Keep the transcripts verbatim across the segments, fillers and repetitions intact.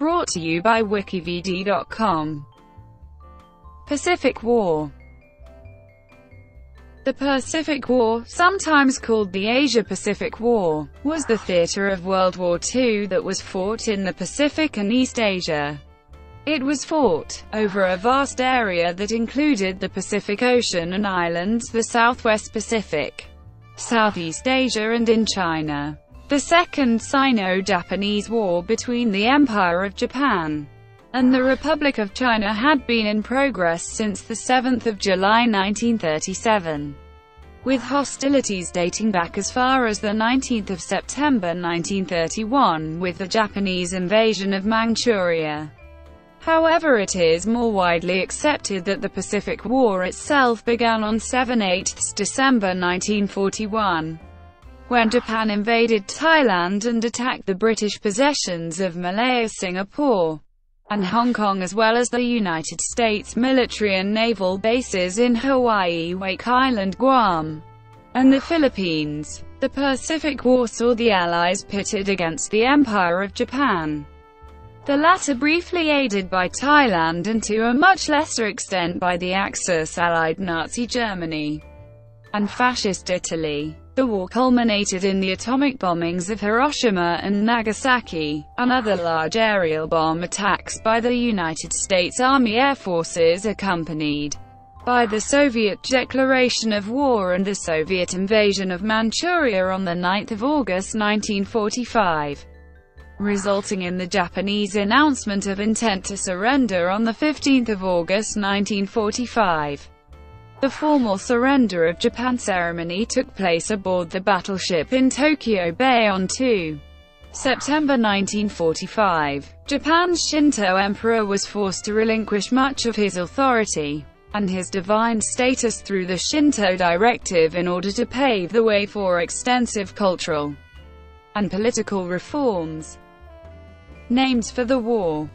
Brought to you by wikivd dot com. Pacific War. The Pacific War, sometimes called the Asia-Pacific War, was the theater of World War Two that was fought in the Pacific and East Asia. It was fought over a vast area that included the Pacific Ocean and islands, the Southwest Pacific, Southeast Asia and in China. The Second Sino-Japanese War between the Empire of Japan and the Republic of China had been in progress since the seventh of July nineteen thirty-seven, with hostilities dating back as far as the nineteenth of September nineteen thirty-one with the Japanese invasion of Manchuria. However, it is more widely accepted that the Pacific War itself began on the seventh of December nineteen forty-one, when Japan invaded Thailand and attacked the British possessions of Malaya, Singapore, and Hong Kong, as well as the United States military and naval bases in Hawaii, Wake Island, Guam, and the Philippines. The Pacific War saw the Allies pitted against the Empire of Japan, the latter briefly aided by Thailand and to a much lesser extent by the Axis-allied Nazi Germany and Fascist Italy. The war culminated in the atomic bombings of Hiroshima and Nagasaki, and other large aerial bomb attacks by the United States Army Air Forces accompanied by the Soviet declaration of war and the Soviet invasion of Manchuria on the ninth of August nineteen forty-five, resulting in the Japanese announcement of intent to surrender on the fifteenth of August nineteen forty-five. The formal surrender of Japan ceremony took place aboard the battleship in Tokyo Bay on the second of September nineteen forty-five. Japan's Shinto emperor was forced to relinquish much of his authority and his divine status through the Shinto directive in order to pave the way for extensive cultural and political reforms. Names for the war.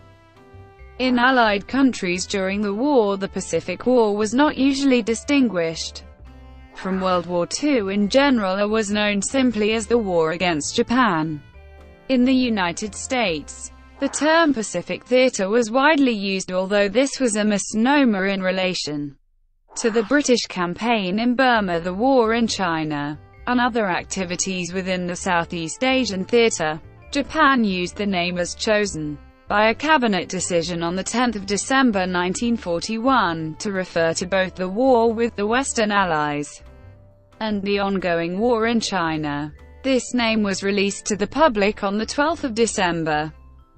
In Allied countries during the war, the Pacific War was not usually distinguished from World War Two in general or was known simply as the War against Japan. In the United States, the term Pacific Theater was widely used, although this was a misnomer in relation to the British campaign in Burma, the war in China, and other activities within the Southeast Asian theater. Japan used the name as chosen by a cabinet decision on the tenth of December nineteen forty-one, to refer to both the war with the Western Allies and the ongoing war in China. This name was released to the public on the twelfth of December,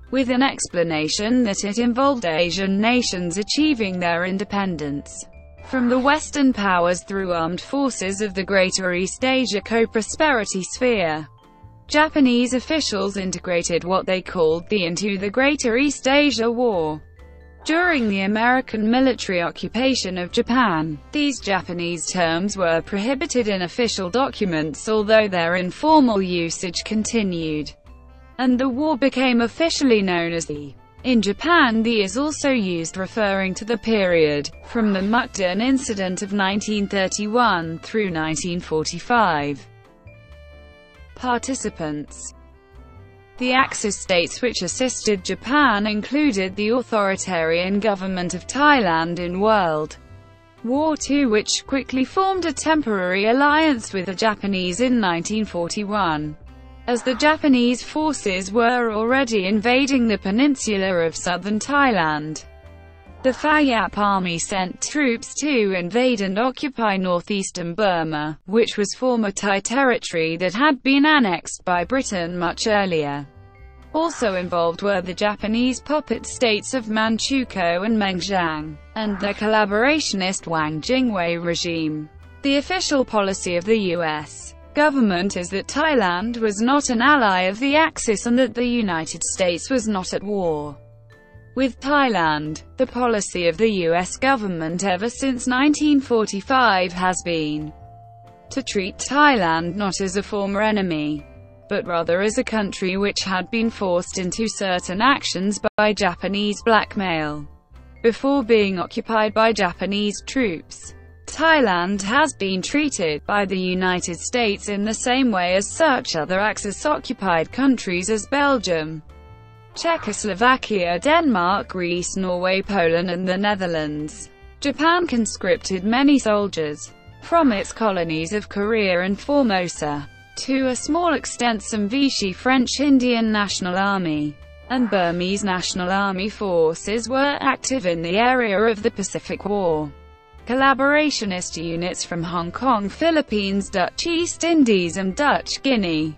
with an explanation that it involved Asian nations achieving their independence from the Western powers through armed forces of the Greater East Asia Co-Prosperity Sphere. Japanese officials integrated what they called the into the Greater East Asia War. During the American military occupation of Japan, these Japanese terms were prohibited in official documents, although their informal usage continued, and the war became officially known as the. In Japan, the is also used referring to the period from the Mukden Incident of nineteen thirty-one through nineteen forty-five. Participants. The Axis states which assisted Japan included the authoritarian government of Thailand in World War Two, which quickly formed a temporary alliance with the Japanese in nineteen forty-one, as the Japanese forces were already invading the peninsula of southern Thailand. The Phayap Army sent troops to invade and occupy northeastern Burma, which was former Thai territory that had been annexed by Britain much earlier. Also involved were the Japanese puppet states of Manchukuo and Mengjiang, and the collaborationist Wang Jingwei regime. The official policy of the U S government is that Thailand was not an ally of the Axis and that the United States was not at war with Thailand. The policy of the U S government ever since nineteen forty-five has been to treat Thailand not as a former enemy, but rather as a country which had been forced into certain actions by Japanese blackmail before being occupied by Japanese troops. Thailand has been treated by the United States in the same way as such other Axis-occupied countries as Belgium, Czechoslovakia, Denmark, Greece, Norway, Poland and the Netherlands. Japan conscripted many soldiers from its colonies of Korea and Formosa. To a small extent some Vichy French Indian National Army and Burmese National Army forces were active in the area of the Pacific War. Collaborationist units from Hong Kong, Philippines, Dutch East Indies and Dutch Guinea,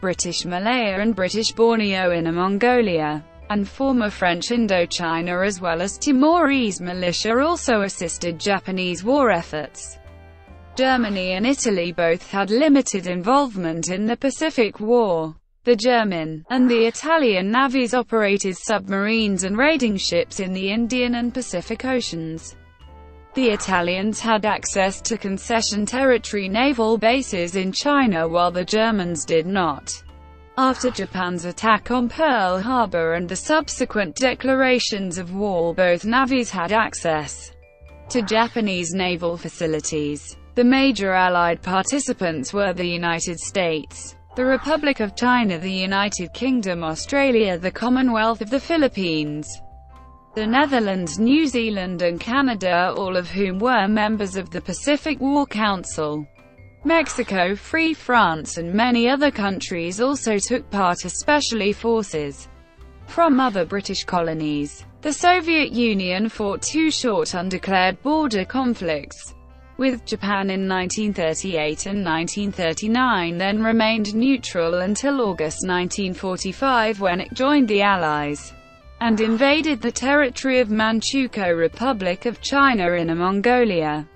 British Malaya and British Borneo, Inner Mongolia, and former French Indochina as well as Timorese militia also assisted Japanese war efforts. Germany and Italy both had limited involvement in the Pacific War. The German and the Italian navies operated submarines and raiding ships in the Indian and Pacific Oceans. The Italians had access to concession territory naval bases in China while the Germans did not. After Japan's attack on Pearl Harbor and the subsequent declarations of war, both navies had access to Japanese naval facilities. The major Allied participants were the United States, the Republic of China, the United Kingdom, Australia, the Commonwealth of the Philippines, the Netherlands, New Zealand and Canada, all of whom were members of the Pacific War Council. Mexico, Free France and many other countries also took part, especially forces from other British colonies. The Soviet Union fought two short undeclared border conflicts with Japan in nineteen thirty-eight and nineteen thirty-nine, then remained neutral until August nineteen forty-five when it joined the Allies and invaded the territory of Manchukuo, Republic of China, Inner Mongolia,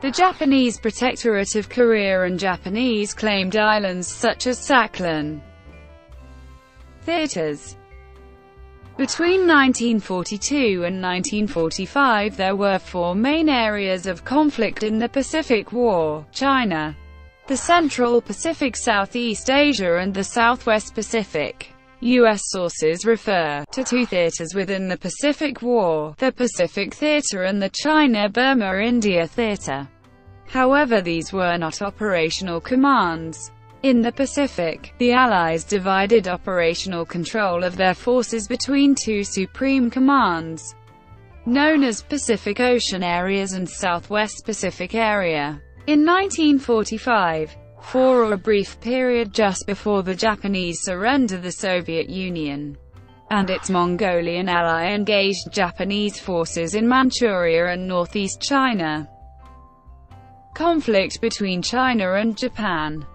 the Japanese Protectorate of Korea and Japanese claimed islands such as Sakhalin. Theaters. Between nineteen forty-two and nineteen forty-five there were four main areas of conflict in the Pacific War: China, the Central Pacific, Southeast Asia and the Southwest Pacific. U S sources refer to two theaters within the Pacific War, the Pacific Theater and the China-Burma-India Theater. However, these were not operational commands. In the Pacific, the Allies divided operational control of their forces between two supreme commands, known as Pacific Ocean Areas and Southwest Pacific Area. In nineteen forty-five, for a brief period just before the Japanese surrender, the Soviet Union and its Mongolian ally engaged Japanese forces in Manchuria and northeast China. Conflict between China and Japan.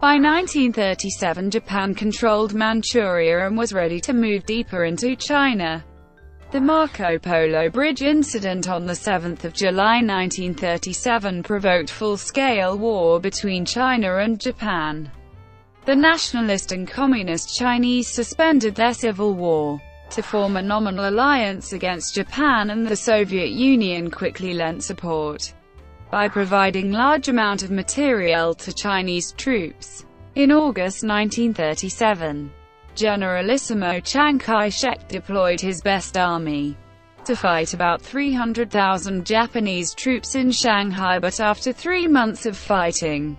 By nineteen thirty-seven, Japan controlled Manchuria and was ready to move deeper into China. The Marco Polo Bridge incident on the seventh of July nineteen thirty-seven provoked full-scale war between China and Japan. The Nationalist and Communist Chinese suspended their civil war to form a nominal alliance against Japan, and the Soviet Union quickly lent support by providing large amount of material to Chinese troops. In August nineteen thirty-seven, Generalissimo Chiang Kai-shek deployed his best army to fight about three hundred thousand Japanese troops in Shanghai, but after three months of fighting,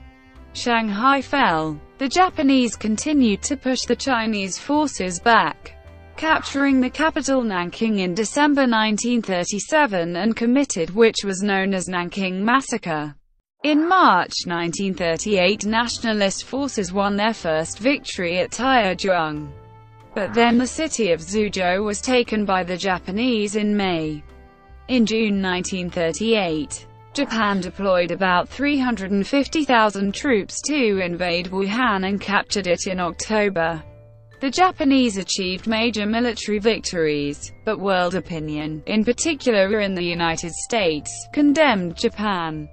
Shanghai fell. The Japanese continued to push the Chinese forces back, capturing the capital Nanking in December nineteen thirty-seven and committed which was known as Nanking Massacre. In March nineteen thirty-eight, nationalist forces won their first victory at Taoyuan, but then the city of Suzhou was taken by the Japanese in May. In June nineteen thirty-eight, Japan deployed about three hundred fifty thousand troops to invade Wuhan and captured it in October. The Japanese achieved major military victories, but world opinion, in particular in the United States, condemned Japan,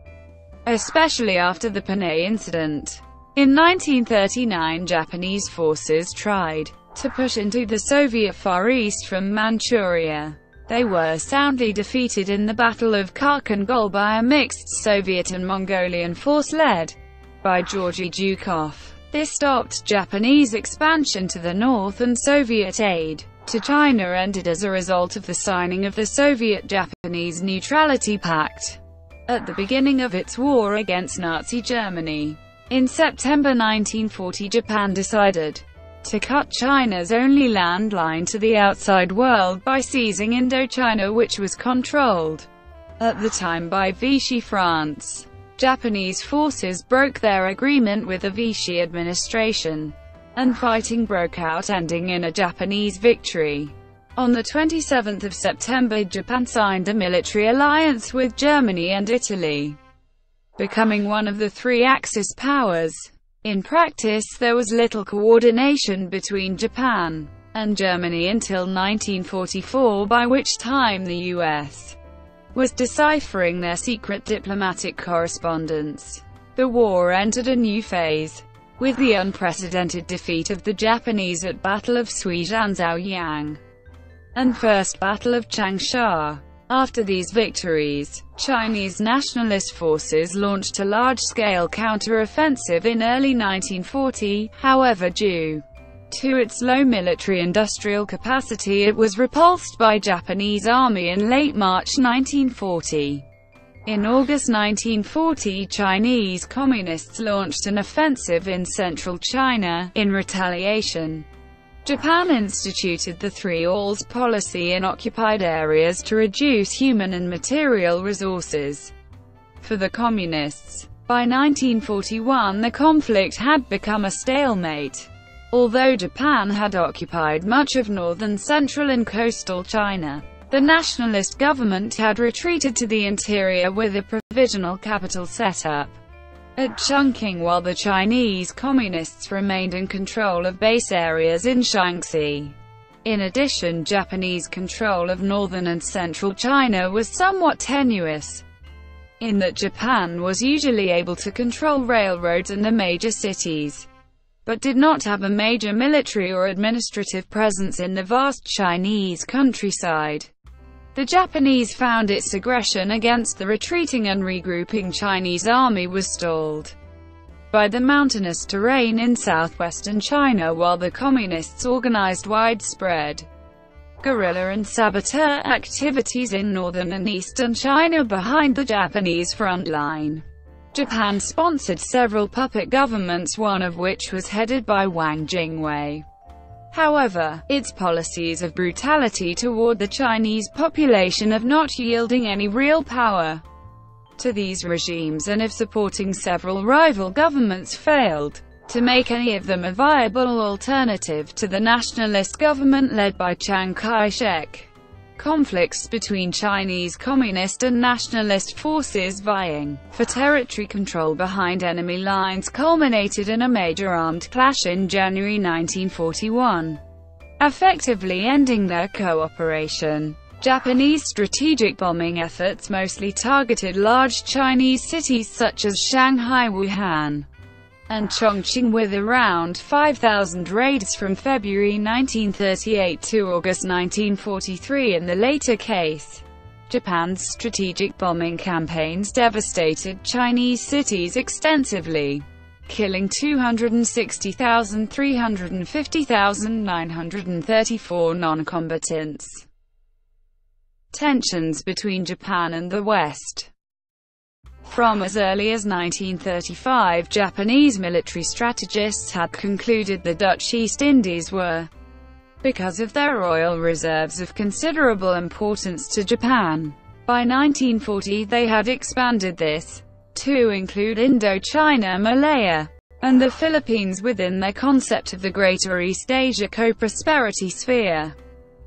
especially after the Panay Incident. In nineteen thirty-nine, Japanese forces tried to push into the Soviet Far East from Manchuria. They were soundly defeated in the Battle of Khalkhin Gol by a mixed Soviet and Mongolian force led by Georgi Zhukov. This stopped Japanese expansion to the north, and Soviet aid to China ended as a result of the signing of the Soviet-Japanese Neutrality Pact at the beginning of its war against Nazi Germany. In September nineteen forty, Japan decided to cut China's only landline to the outside world by seizing Indochina, which was controlled at the time by Vichy France. Japanese forces broke their agreement with the Vichy administration, and fighting broke out, ending in a Japanese victory. On the twenty-seventh of September, Japan signed a military alliance with Germany and Italy, becoming one of the three Axis powers. In practice, there was little coordination between Japan and Germany until nineteen forty-four, by which time the U S was deciphering their secret diplomatic correspondence. The war entered a new phase, with the unprecedented defeat of the Japanese at Battle of Suizhanzhouyang and First Battle of Changsha. After these victories, Chinese nationalist forces launched a large-scale counter-offensive in early nineteen forty, however due to its low military-industrial capacity it was repulsed by Japanese army in late March nineteen forty. In August nineteen forty, Chinese communists launched an offensive in central China. In retaliation, Japan instituted the Three Alls policy in occupied areas to reduce human and material resources for the communists. By nineteen forty-one, the conflict had become a stalemate. Although Japan had occupied much of northern, central and coastal China, the nationalist government had retreated to the interior with a provisional capital set up at Chongqing, while the Chinese communists remained in control of base areas in Shaanxi. In addition, Japanese control of northern and central China was somewhat tenuous, in that Japan was usually able to control railroads and the major cities, but did not have a major military or administrative presence in the vast Chinese countryside. The Japanese found its aggression against the retreating and regrouping Chinese army was stalled by the mountainous terrain in southwestern China, while the communists organized widespread guerrilla and saboteur activities in northern and eastern China behind the Japanese front line. Japan sponsored several puppet governments, one of which was headed by Wang Jingwei. However, its policies of brutality toward the Chinese population, of not yielding any real power to these regimes and of supporting several rival governments, failed to make any of them a viable alternative to the nationalist government led by Chiang Kai-shek. Conflicts between Chinese communist and nationalist forces vying for territory control behind enemy lines culminated in a major armed clash in January nineteen forty-one, effectively ending their cooperation. Japanese strategic bombing efforts mostly targeted large Chinese cities such as Shanghai, Wuhan, and Chongqing, with around five thousand raids from February nineteen thirty-eight to August nineteen forty-three. In the latter case, Japan's strategic bombing campaigns devastated Chinese cities extensively, killing two hundred sixty thousand, three hundred fifty thousand, nine hundred thirty-four non-combatants. Tensions between Japan and the West. From as early as nineteen thirty-five, Japanese military strategists had concluded the Dutch East Indies were, because of their oil reserves, of considerable importance to Japan. By nineteen forty, they had expanded this to include Indochina, Malaya, and the Philippines within their concept of the Greater East Asia Co-Prosperity Sphere.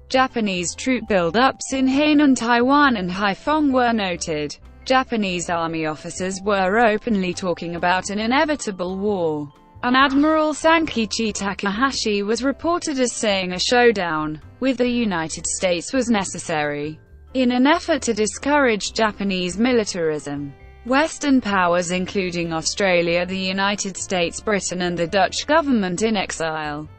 Japanese troop buildups in Hainan, Taiwan and Haiphong were noted. Japanese army officers were openly talking about an inevitable war, and Admiral Sankichi Takahashi was reported as saying a showdown with the United States was necessary. In an effort to discourage Japanese militarism, Western powers including Australia, the United States, Britain and the Dutch government in exile,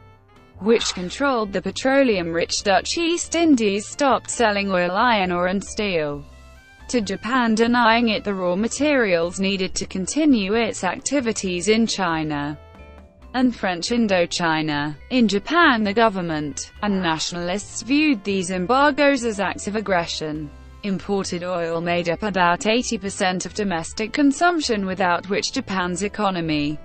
which controlled the petroleum-rich Dutch East Indies, stopped selling oil, iron ore and steel to Japan, denying it the raw materials needed to continue its activities in China and French Indochina. In Japan, the government and nationalists viewed these embargoes as acts of aggression. Imported oil made up about eighty percent of domestic consumption, without which Japan's economy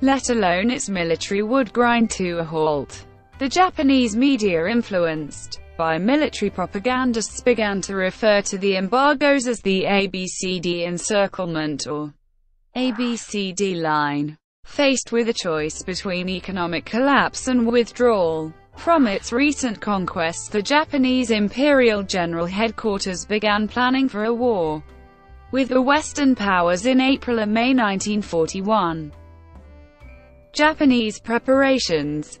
let alone its military, would grind to a halt. The Japanese media, influenced by military propagandists, began to refer to the embargoes as the A B C D encirclement or A B C D line. Faced with a choice between economic collapse and withdrawal from its recent conquests, the Japanese Imperial General Headquarters began planning for a war with the Western powers in April and May nineteen forty-one. Japanese preparations.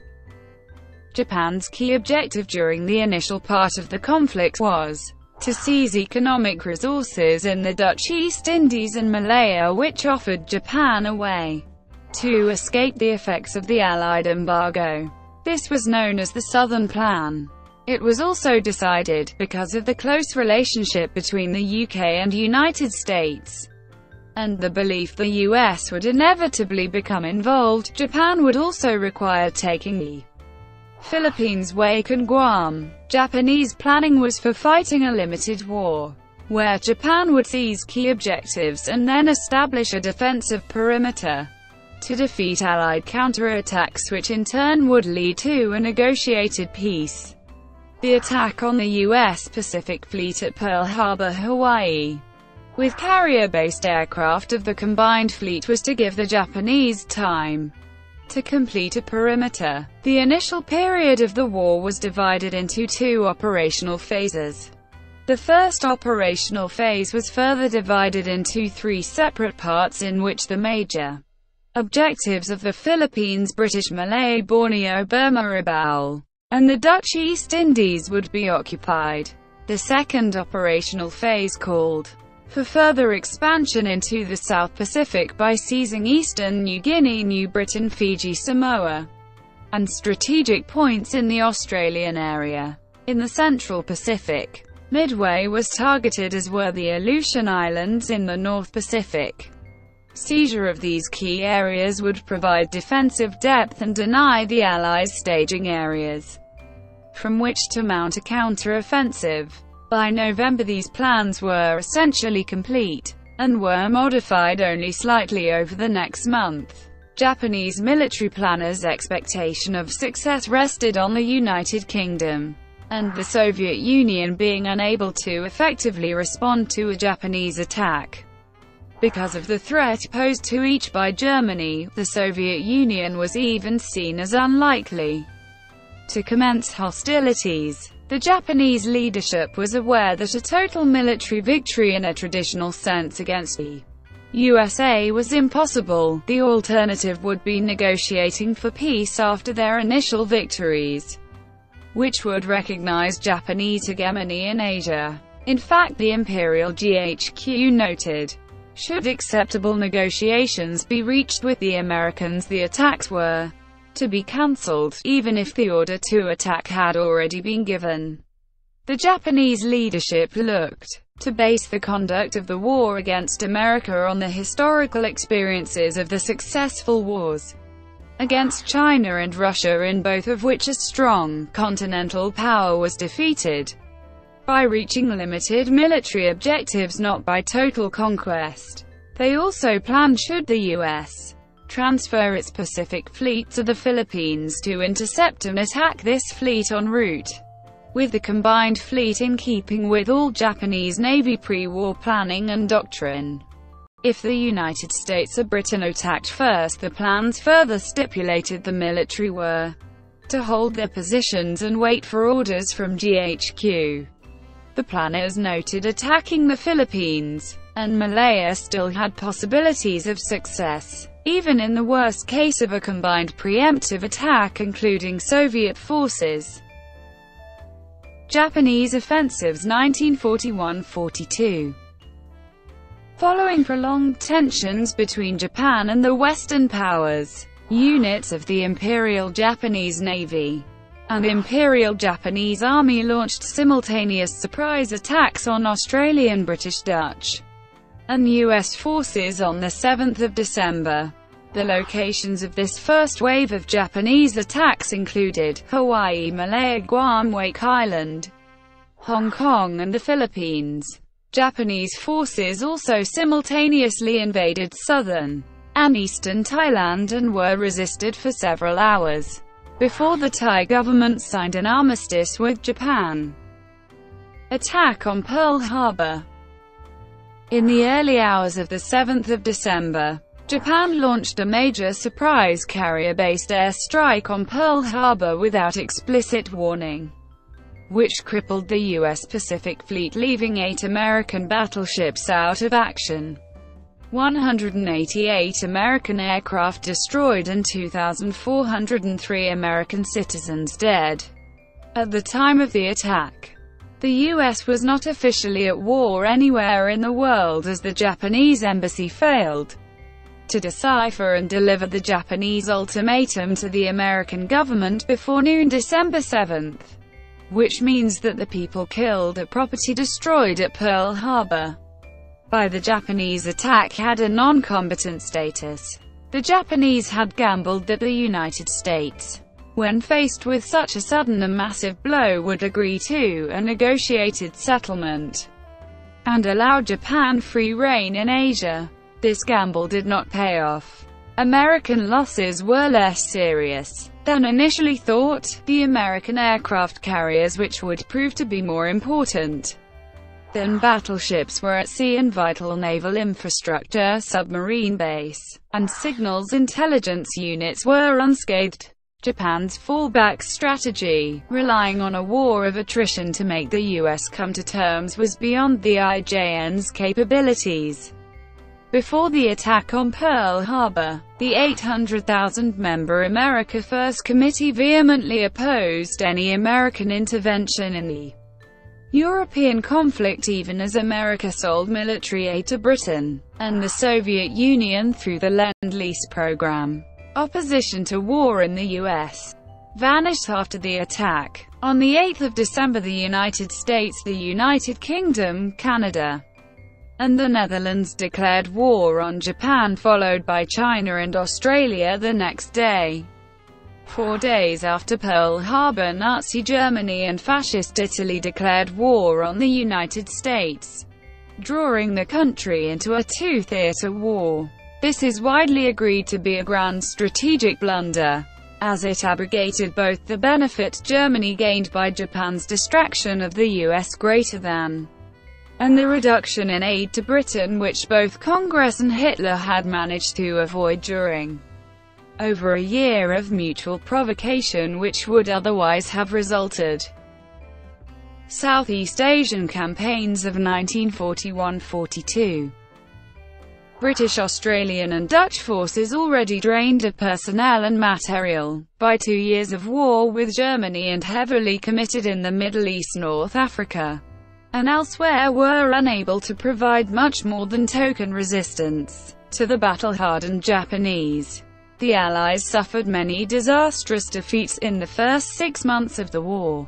Japan's key objective during the initial part of the conflict was to seize economic resources in the Dutch East Indies and Malaya, which offered Japan a way to escape the effects of the Allied embargo. This was known as the Southern Plan. It was also decided, because of the close relationship between the U K and United States, and the belief the U S would inevitably become involved, Japan would also require taking the Philippines, Wake and Guam. Japanese planning was for fighting a limited war, where Japan would seize key objectives and then establish a defensive perimeter to defeat Allied counterattacks, which in turn would lead to a negotiated peace. The attack on the U S Pacific Fleet at Pearl Harbor, Hawaii, with carrier-based aircraft of the combined fleet, was to give the Japanese time to complete a perimeter. The initial period of the war was divided into two operational phases. The first operational phase was further divided into three separate parts, in which the major objectives of the Philippines, British Malaya, Borneo, Burma, Rabaul, and the Dutch East Indies would be occupied. The second operational phase called for further expansion into the South Pacific by seizing eastern New Guinea, New Britain, Fiji, Samoa, and strategic points in the Australian area. In the Central Pacific, Midway was targeted, as were the Aleutian Islands in the North Pacific. Seizure of these key areas would provide defensive depth and deny the Allies staging areas from which to mount a counter-offensive. By November, these plans were essentially complete, and were modified only slightly over the next month. Japanese military planners' expectation of success rested on the United Kingdom and the Soviet Union being unable to effectively respond to a Japanese attack because of the threat posed to each by Germany. The Soviet Union was even seen as unlikely to commence hostilities. The Japanese leadership was aware that a total military victory in a traditional sense against the U S A was impossible. The alternative would be negotiating for peace after their initial victories, which would recognize Japanese hegemony in Asia. In fact, the Imperial G H Q noted, should acceptable negotiations be reached with the Americans, the attacks were to be cancelled, even if the order to attack had already been given. The Japanese leadership looked to base the conduct of the war against America on the historical experiences of the successful wars against China and Russia, in both of which a strong continental power was defeated by reaching limited military objectives, not by total conquest. They also planned, should the U S transfer its Pacific Fleet to the Philippines, to intercept and attack this fleet en route, with the combined fleet, in keeping with all Japanese Navy pre-war planning and doctrine. If the United States or Britain attacked first, the plans further stipulated the military were to hold their positions and wait for orders from G H Q. The planners noted attacking the Philippines and Malaya still had possibilities of success, even in the worst case of a combined preemptive attack including Soviet forces. Japanese offensives nineteen forty-one forty-two. Following prolonged tensions between Japan and the Western powers, units of the Imperial Japanese Navy and Imperial Japanese Army launched simultaneous surprise attacks on Australian, British, Dutch, and U S forces on the seventh of December. The locations of this first wave of Japanese attacks included Hawaii, Malaya, Guam, Wake Island, Hong Kong, and the Philippines. Japanese forces also simultaneously invaded southern and eastern Thailand and were resisted for several hours before the Thai government signed an armistice with Japan. Attack on Pearl Harbor. In the early hours of the seventh of December, Japan launched a major surprise carrier-based airstrike on Pearl Harbor without explicit warning, which crippled the U S Pacific Fleet, leaving eight American battleships out of action, one hundred eighty-eight American aircraft destroyed, and two thousand four hundred three American citizens dead. At the time of the attack, the U S was not officially at war anywhere in the world, as the Japanese embassy failed to decipher and deliver the Japanese ultimatum to the American government before noon December seventh, which means that the people killed at property destroyed at Pearl Harbor by the Japanese attack had a non-combatant status. The Japanese had gambled that the United States, when faced with such a sudden and massive blow, would agree to a negotiated settlement and allow Japan free rein in Asia. This gamble did not pay off. American losses were less serious than initially thought. The American aircraft carriers, which would prove to be more important than battleships, were at sea and vital naval infrastructure, submarine base, and signals intelligence units were unscathed. Japan's fallback strategy, relying on a war of attrition to make the U S come to terms, was beyond the I J N's capabilities. Before the attack on Pearl Harbor, the eight hundred thousand member America First Committee vehemently opposed any American intervention in the European conflict, even as America sold military aid to Britain and the Soviet Union through the Lend-Lease program. Opposition to war in the U S vanished after the attack. On the eighth of December, the United States, the United Kingdom, Canada, and the Netherlands declared war on Japan, followed by China and Australia the next day. Four days after Pearl Harbor, Nazi Germany and Fascist Italy declared war on the United States, drawing the country into a two-theater war. This is widely agreed to be a grand strategic blunder, as it abrogated both the benefit Germany gained by Japan's distraction of the U S greater than and the reduction in aid to Britain, which both Congress and Hitler had managed to avoid during over a year of mutual provocation, which would otherwise have resulted. Southeast Asian campaigns of nineteen forty-one forty-two. British, Australian and Dutch forces, already drained of personnel and material by two years of war with Germany and heavily committed in the Middle East, North Africa and elsewhere, were unable to provide much more than token resistance to the battle-hardened Japanese. The Allies suffered many disastrous defeats in the first six months of the war.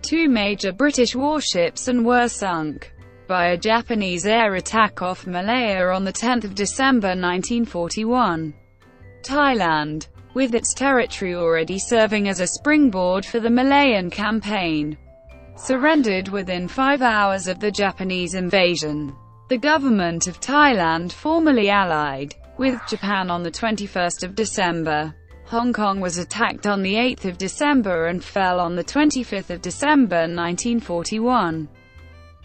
Two major British warships and were sunk by a Japanese air attack off Malaya on the tenth of December nineteen forty-one. Thailand, with its territory already serving as a springboard for the Malayan campaign, surrendered within five hours of the Japanese invasion. The government of Thailand formally allied with Japan on the twenty-first of December. Hong Kong was attacked on the eighth of December and fell on the twenty-fifth of December nineteen forty-one,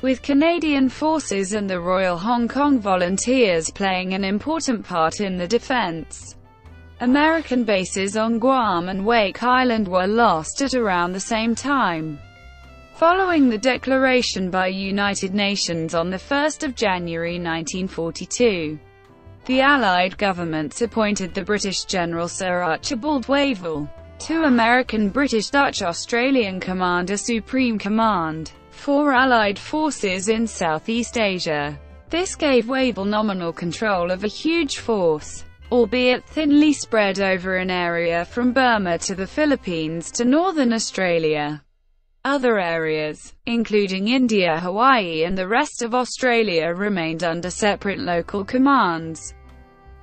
with Canadian forces and the Royal Hong Kong Volunteers playing an important part in the defense. American bases on Guam and Wake Island were lost at around the same time. Following the declaration by United Nations on the first of January nineteen forty-two, the Allied governments appointed the British General Sir Archibald Wavell to American, British, Dutch, Australian Commander Supreme Command for Allied forces in Southeast Asia. This gave Wavell nominal control of a huge force, albeit thinly spread over an area from Burma to the Philippines to northern Australia. Other areas, including India, Hawaii and the rest of Australia, remained under separate local commands.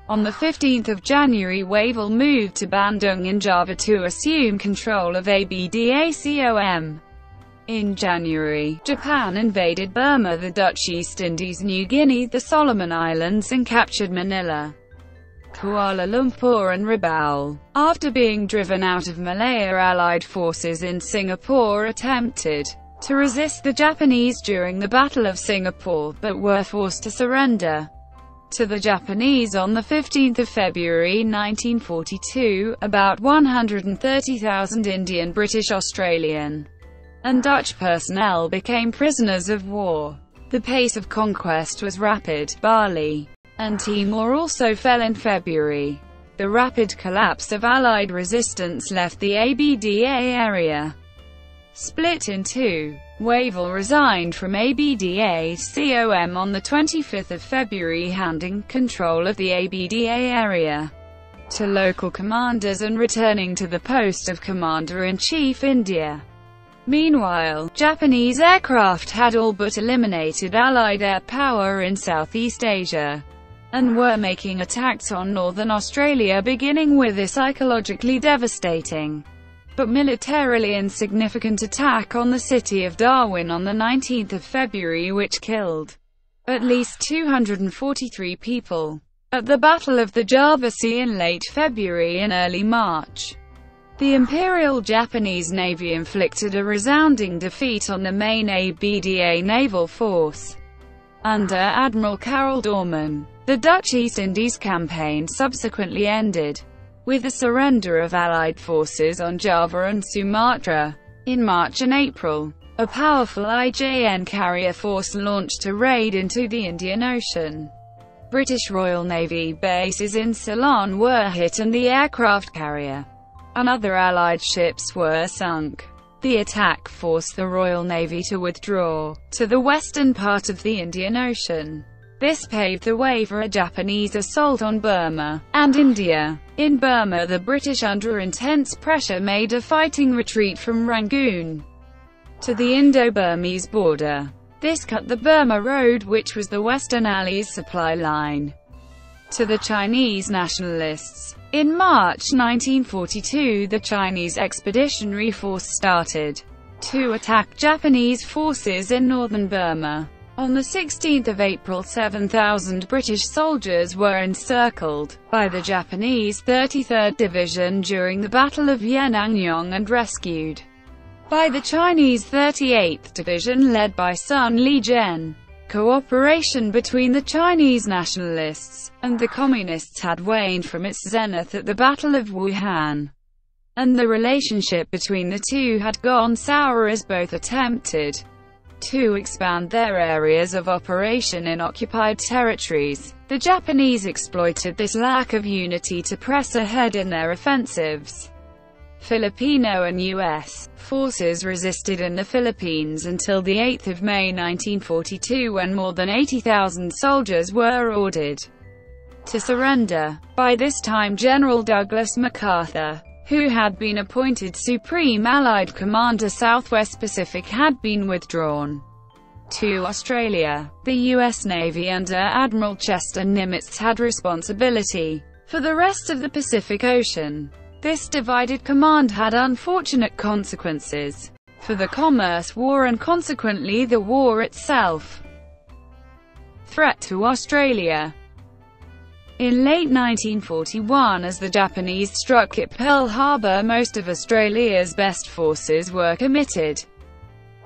On the fifteenth of January, Wavell moved to Bandung in Java to assume control of ABDACOM. In January, Japan invaded Burma, the Dutch East Indies, New Guinea, the Solomon Islands and captured Manila. Kuala Lumpur and Rabaul. After being driven out of Malaya, Allied forces in Singapore attempted to resist the Japanese during the Battle of Singapore, but were forced to surrender to the Japanese on the fifteenth of February nineteen forty-two, about one hundred thirty thousand Indian, British, Australian, and Dutch personnel became prisoners of war. The pace of conquest was rapid. Bali and Timor also fell in February. The rapid collapse of Allied resistance left the A B D A area split in two. Wavell resigned from A B D A C O M on the twenty-fifth of February, handing control of the A B D A area to local commanders and returning to the post of Commander-in-Chief, India. Meanwhile, Japanese aircraft had all but eliminated Allied air power in Southeast Asia and were making attacks on northern Australia, beginning with a psychologically devastating but militarily insignificant attack on the city of Darwin on the nineteenth of February, which killed at least two hundred forty-three people. At the Battle of the Java Sea in late February and early March, the Imperial Japanese Navy inflicted a resounding defeat on the main A B D A naval force under Admiral Carol Dorman. The Dutch East Indies campaign subsequently ended with the surrender of Allied forces on Java and Sumatra. In March and April, a powerful I J N carrier force launched a raid into the Indian Ocean. British Royal Navy bases in Ceylon were hit and the aircraft carrier and other Allied ships were sunk. The attack forced the Royal Navy to withdraw to the western part of the Indian Ocean. This paved the way for a Japanese assault on Burma and India. In Burma, the British, under intense pressure, made a fighting retreat from Rangoon to the Indo-Burmese border. This cut the Burma Road, which was the Western Allies' supply line to the Chinese nationalists. In March nineteen forty-two, the Chinese Expeditionary Force started to attack Japanese forces in northern Burma. On the sixteenth of April, seven thousand British soldiers were encircled by the Japanese thirty-third Division during the Battle of Yenangyong and rescued by the Chinese thirty-eighth Division led by Sun Li-jen. Cooperation between the Chinese nationalists and the communists had waned from its zenith at the Battle of Wuhan, and the relationship between the two had gone sour as both attempted to expand their areas of operation in occupied territories. The Japanese exploited this lack of unity to press ahead in their offensives. Filipino and U S forces resisted in the Philippines until the eighth of May nineteen forty-two, when more than eighty thousand soldiers were ordered to surrender. By this time, General Douglas MacArthur, who had been appointed Supreme Allied Commander Southwest Pacific, had been withdrawn to Australia. The U S Navy under Admiral Chester Nimitz had responsibility for the rest of the Pacific Ocean. This divided command had unfortunate consequences for the Commerce War and consequently the war itself. Threat to Australia. In late nineteen forty-one, as the Japanese struck at Pearl Harbor, most of Australia's best forces were committed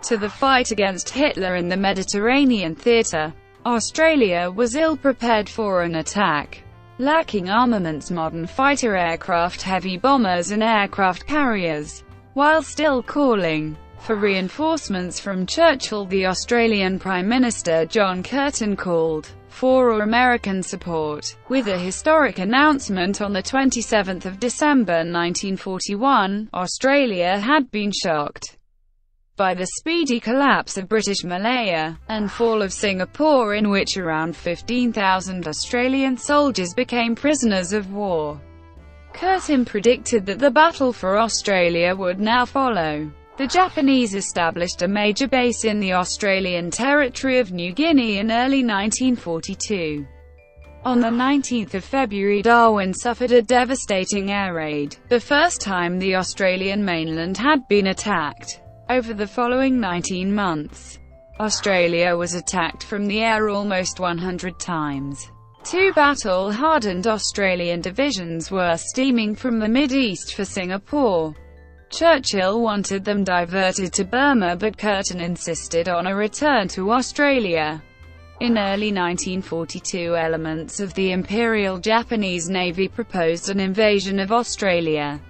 to the fight against Hitler in the Mediterranean theatre. Australia was ill-prepared for an attack, lacking armaments, modern fighter aircraft, heavy bombers and aircraft carriers. While still calling for reinforcements from Churchill, the Australian Prime Minister John Curtin called for American support, with a historic announcement on the twenty-seventh of December nineteen forty-one, Australia had been shocked by the speedy collapse of British Malaya, and fall of Singapore, in which around fifteen thousand Australian soldiers became prisoners of war. Curtin predicted that the battle for Australia would now follow. The Japanese established a major base in the Australian territory of New Guinea in early nineteen forty-two. On the nineteenth of February, Darwin suffered a devastating air raid, the first time the Australian mainland had been attacked. Over the following nineteen months, Australia was attacked from the air almost one hundred times. Two battle-hardened Australian divisions were steaming from the mid-east for Singapore. Churchill wanted them diverted to Burma, but Curtin insisted on a return to Australia. In early nineteen forty-two, elements of the Imperial Japanese Navy proposed an invasion of Australia.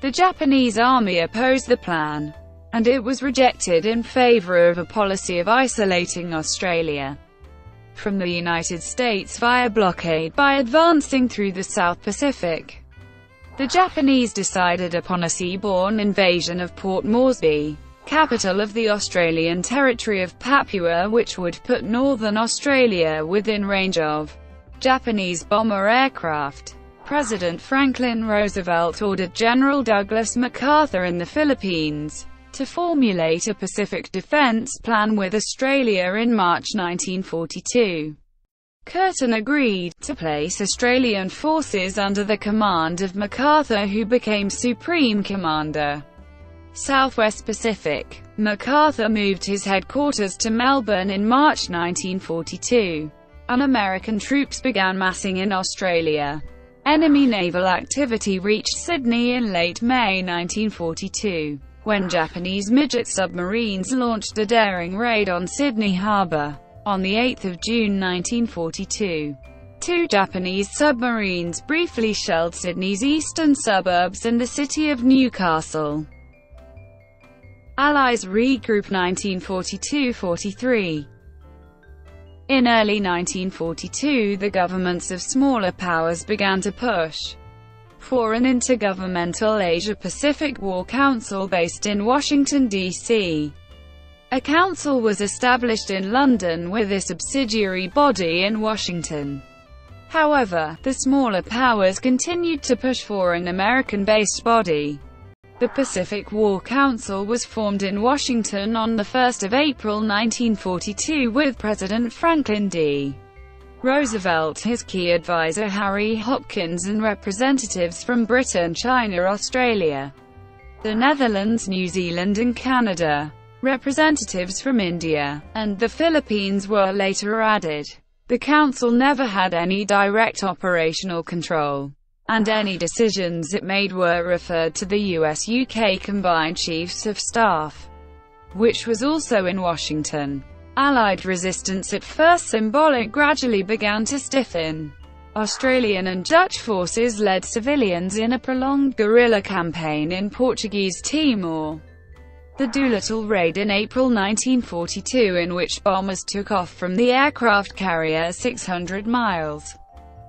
The Japanese army opposed the plan, and it was rejected in favour of a policy of isolating Australia from the United States via blockade by advancing through the South Pacific. The Japanese decided upon a seaborne invasion of Port Moresby, capital of the Australian territory of Papua, which would put northern Australia within range of Japanese bomber aircraft. President Franklin Roosevelt ordered General Douglas MacArthur in the Philippines to formulate a Pacific defense plan with Australia in March nineteen forty-two. Curtin agreed to place Australian forces under the command of MacArthur, who became Supreme Commander, Southwest Pacific. MacArthur moved his headquarters to Melbourne in March nineteen forty-two, and American troops began massing in Australia. Enemy naval activity reached Sydney in late May nineteen forty-two, when Japanese midget submarines launched a daring raid on Sydney Harbour. On the eighth of June nineteen forty-two, two Japanese submarines briefly shelled Sydney's eastern suburbs and the city of Newcastle. Allies regroup nineteen forty-two to forty-three. In early nineteen forty-two, the governments of smaller powers began to push for an intergovernmental Asia-Pacific War Council based in Washington, D C A council was established in London with a subsidiary body in Washington. However, the smaller powers continued to push for an American-based body. The Pacific War Council was formed in Washington on the first of April nineteen forty-two with President Franklin D. Roosevelt, his key advisor Harry Hopkins, and representatives from Britain, China, Australia, the Netherlands, New Zealand and Canada. Representatives from India and the Philippines were later added. The council never had any direct operational control, and any decisions it made were referred to the U S U K Combined Chiefs of Staff, which was also in Washington. Allied resistance, at first symbolic, gradually began to stiffen. Australian and Dutch forces led civilians in a prolonged guerrilla campaign in Portuguese Timor. The Doolittle Raid in April nineteen forty-two, in which bombers took off from the aircraft carrier six hundred miles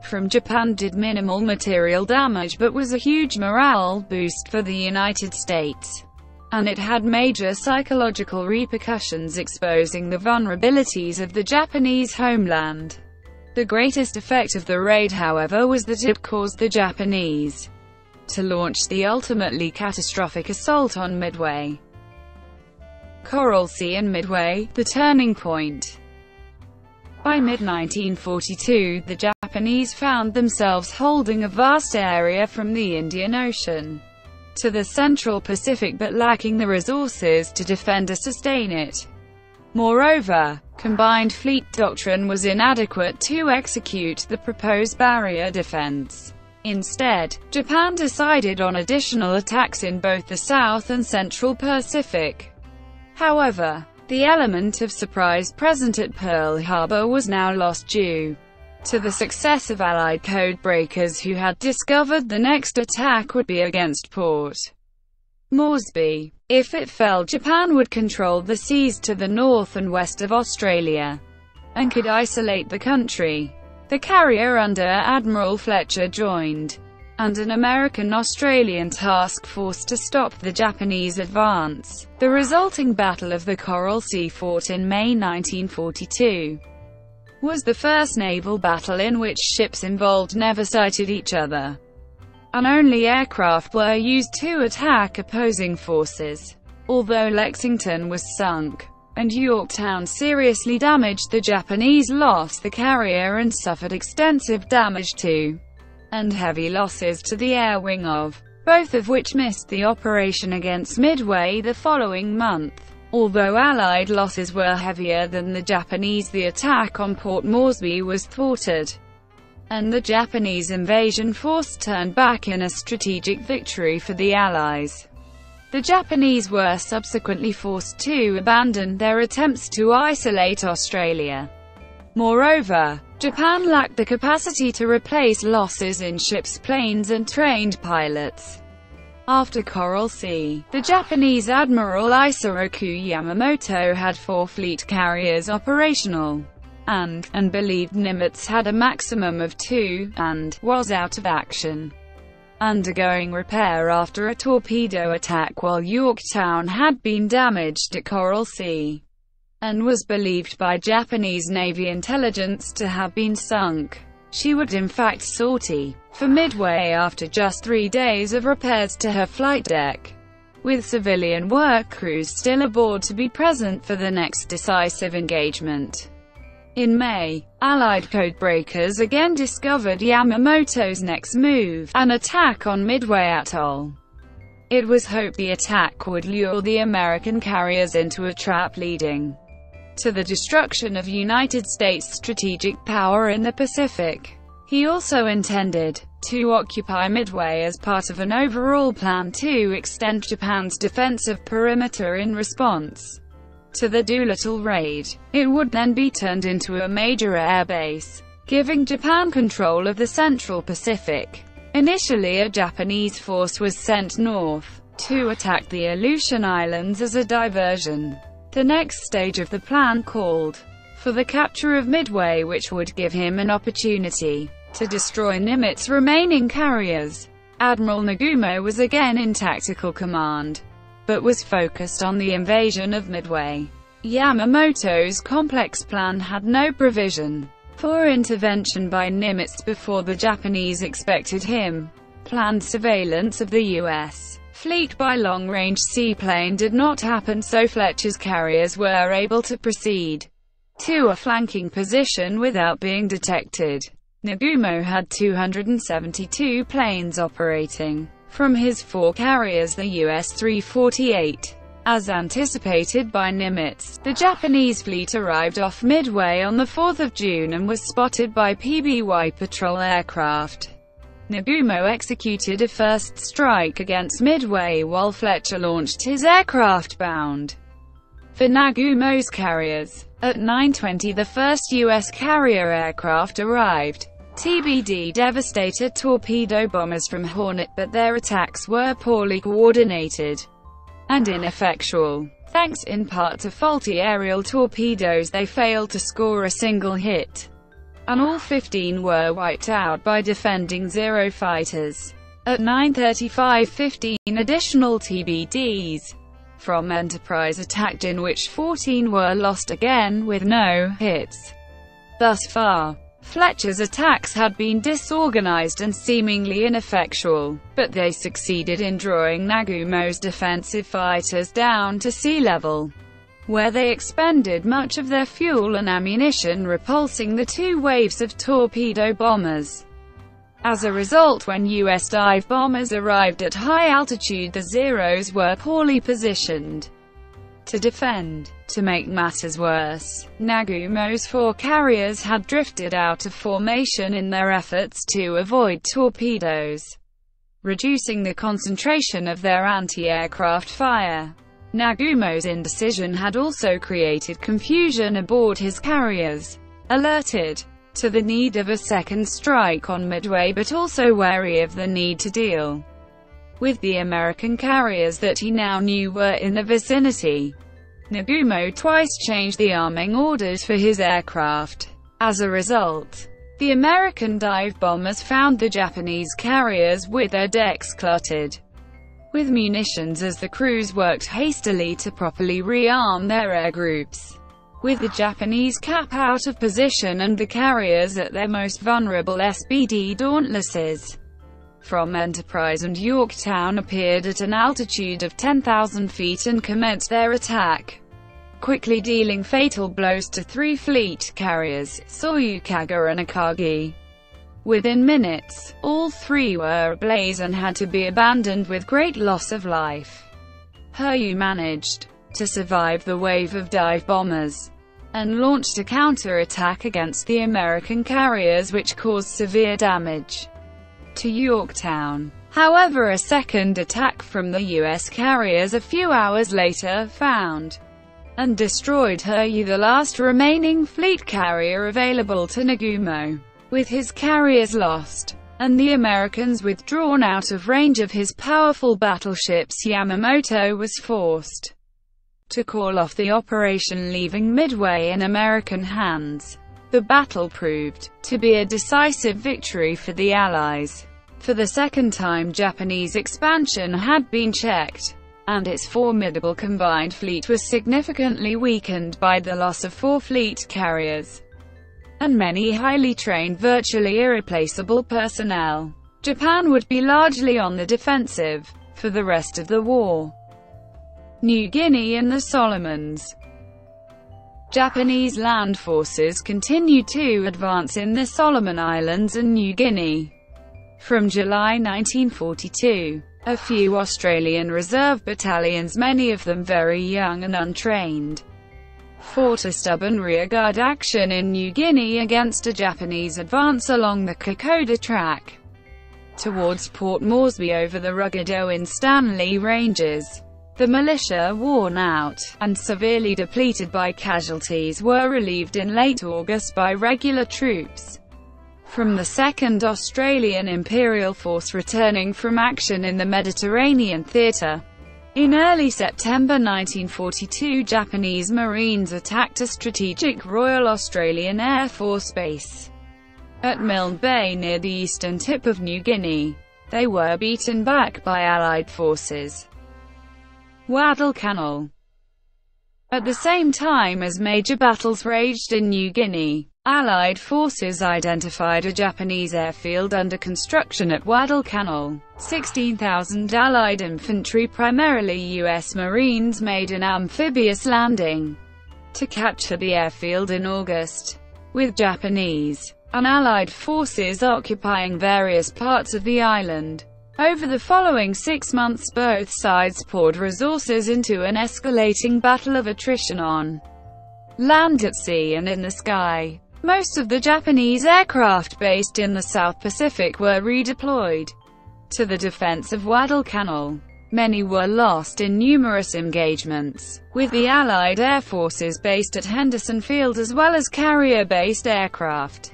from Japan, did minimal material damage but was a huge morale boost for the United States, and it had major psychological repercussions, exposing the vulnerabilities of the Japanese homeland. The greatest effect of the raid, however, was that it caused the Japanese to launch the ultimately catastrophic assault on Midway. Coral Sea and Midway, the turning point. By mid nineteen forty-two, the Japanese found themselves holding a vast area from the Indian Ocean to the Central Pacific, but lacking the resources to defend or sustain it. Moreover, combined fleet doctrine was inadequate to execute the proposed barrier defense. Instead, Japan decided on additional attacks in both the South and Central Pacific. However, the element of surprise present at Pearl Harbor was now lost due to the success of Allied code breakers, who had discovered the next attack would be against Port Moresby. If it fell, Japan would control the seas to the north and west of Australia, and could isolate the country. The carrier under Admiral Fletcher joined, and an American-Australian task force to stop the Japanese advance. The resulting Battle of the Coral Sea, fought in May nineteen forty-two, was the first naval battle in which ships involved never sighted each other, and only aircraft were used to attack opposing forces. Although Lexington was sunk and Yorktown seriously damaged, the Japanese lost the carrier and suffered extensive damage to and heavy losses to the air wing of, both of which missed the operation against Midway the following month. Although Allied losses were heavier than the Japanese, the attack on Port Moresby was thwarted. and the Japanese invasion force turned back in a strategic victory for the Allies. The Japanese were subsequently forced to abandon their attempts to isolate Australia. Moreover, Japan lacked the capacity to replace losses in ships, planes and trained pilots. After Coral Sea, the Japanese Admiral Isoroku Yamamoto had four fleet carriers operational, and, and believed Nimitz had a maximum of two, and, was out of action, undergoing repair after a torpedo attack, while Yorktown had been damaged at Coral Sea, and was believed by Japanese Navy intelligence to have been sunk. She would in fact sortie, for Midway after just three days of repairs to her flight deck, with civilian work crews still aboard to be present for the next decisive engagement. In May, Allied codebreakers again discovered Yamamoto's next move, an attack on Midway Atoll. It was hoped the attack would lure the American carriers into a trap leading to the destruction of United States strategic power in the Pacific. He also intended to occupy Midway as part of an overall plan to extend Japan's defensive perimeter in response to the Doolittle raid. It would then be turned into a major airbase, giving Japan control of the Central Pacific. Initially, a Japanese force was sent north to attack the Aleutian Islands as a diversion. The next stage of the plan called for the capture of Midway, which would give him an opportunity to destroy Nimitz' remaining carriers. Admiral Nagumo was again in tactical command, but was focused on the invasion of Midway. Yamamoto's complex plan had no provision for intervention by Nimitz before the Japanese expected him. Planned surveillance of the U S fleet by long-range seaplane did not happen, so Fletcher's carriers were able to proceed to a flanking position without being detected. Nagumo had two hundred seventy-two planes operating from his four carriers, the U S three forty-eight. As anticipated by Nimitz, the Japanese fleet arrived off Midway on the fourth of June and was spotted by P B Y patrol aircraft. Nagumo executed a first strike against Midway while Fletcher launched his aircraft bound for Nagumo's carriers. At nine twenty the first U S carrier aircraft arrived. T B D devastated torpedo bombers from Hornet, but their attacks were poorly coordinated and ineffectual. Thanks in part to faulty aerial torpedoes, they failed to score a single hit, and all fifteen were wiped out by defending zero fighters. At nine thirty-five, fifteen additional T B Ds from Enterprise attacked, in which fourteen were lost again with no hits. Thus far, Fletcher's attacks had been disorganized and seemingly ineffectual, but they succeeded in drawing Nagumo's defensive fighters down to sea level, where they expended much of their fuel and ammunition repulsing the two waves of torpedo bombers. As a result, when U S dive bombers arrived at high altitude, the Zeros were poorly positioned to defend. To make matters worse, Nagumo's four carriers had drifted out of formation in their efforts to avoid torpedoes, reducing the concentration of their anti-aircraft fire. Nagumo's indecision had also created confusion aboard his carriers, alerted to the need of a second strike on Midway, but also wary of the need to deal with the American carriers that he now knew were in the vicinity. Nagumo twice changed the arming orders for his aircraft. As a result, the American dive bombers found the Japanese carriers with their decks cluttered with munitions as the crews worked hastily to properly rearm their air groups, with the Japanese cap out of position and the carriers at their most vulnerable. S B D Dauntlesses from Enterprise and Yorktown appeared at an altitude of ten thousand feet and commenced their attack, quickly dealing fatal blows to three fleet carriers, Soyukaga and Akagi. Within minutes, all three were ablaze and had to be abandoned with great loss of life. Hiryu managed to survive the wave of dive bombers, and launched a counter-attack against the American carriers, which caused severe damage to Yorktown. However, a second attack from the U S carriers a few hours later found and destroyed Heryei, the last remaining fleet carrier available to Nagumo. With his carriers lost, and the Americans withdrawn out of range of his powerful battleships, Yamamoto was forced to call off the operation, leaving Midway in American hands. The battle proved to be a decisive victory for the Allies. For the second time, Japanese expansion had been checked, and its formidable combined fleet was significantly weakened by the loss of four fleet carriers and many highly trained, virtually irreplaceable personnel. Japan would be largely on the defensive for the rest of the war. New Guinea and the Solomons. Japanese land forces continued to advance in the Solomon Islands and New Guinea. From July nineteen forty-two, a few Australian reserve battalions, many of them very young and untrained, fought a stubborn rearguard action in New Guinea against a Japanese advance along the Kokoda Track towards Port Moresby over the rugged Owen Stanley Ranges. The militia, worn out and severely depleted by casualties, were relieved in late August by regular troops from the second Australian Imperial Force returning from action in the Mediterranean theatre. In early September nineteen forty-two, Japanese Marines attacked a strategic Royal Australian Air Force base at Milne Bay near the eastern tip of New Guinea. They were beaten back by Allied forces. Guadalcanal. At the same time as major battles raged in New Guinea, Allied forces identified a Japanese airfield under construction at Guadalcanal. sixteen thousand Allied infantry, primarily U S Marines, made an amphibious landing to capture the airfield in August, with Japanese and Allied forces occupying various parts of the island. Over the following six months, both sides poured resources into an escalating battle of attrition on land, at sea, and in the sky. Most of the Japanese aircraft based in the South Pacific were redeployed to the defense of Guadalcanal. Many were lost in numerous engagements with the Allied air forces based at Henderson Field, as well as carrier-based aircraft.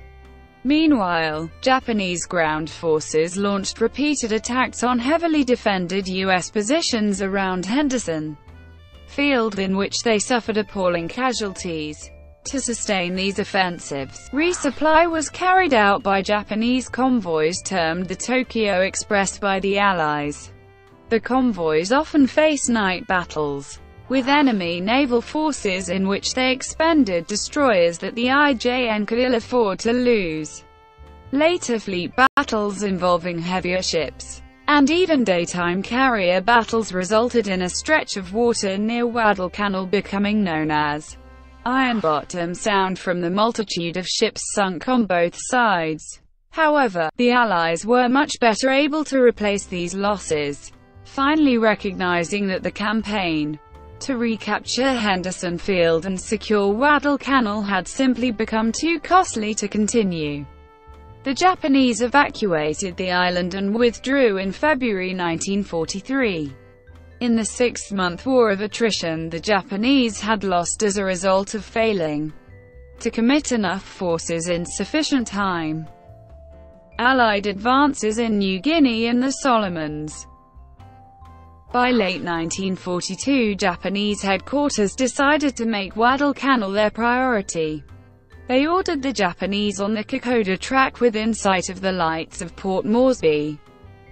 Meanwhile, Japanese ground forces launched repeated attacks on heavily defended U S positions around Henderson Field, in which they suffered appalling casualties. To sustain these offensives, resupply was carried out by Japanese convoys termed the Tokyo Express by the Allies. The convoys often faced night battles with enemy naval forces, in which they expended destroyers that the I J N could ill afford to lose. Later fleet battles involving heavier ships and even daytime carrier battles resulted in a stretch of water near Guadalcanal becoming known as Iron Bottom Sound, from the multitude of ships sunk on both sides. However, the Allies were much better able to replace these losses. Finally, recognizing that the campaign to recapture Henderson Field and secure Guadalcanal had simply become too costly to continue, the Japanese evacuated the island and withdrew in February nineteen forty-three. In the six-month war of attrition, the Japanese had lost as a result of failing to commit enough forces in sufficient time. Allied advances in New Guinea and the Solomons. By late nineteen forty-two, Japanese headquarters decided to make Guadalcanal their priority. They ordered the Japanese on the Kokoda Track, within sight of the lights of Port Moresby,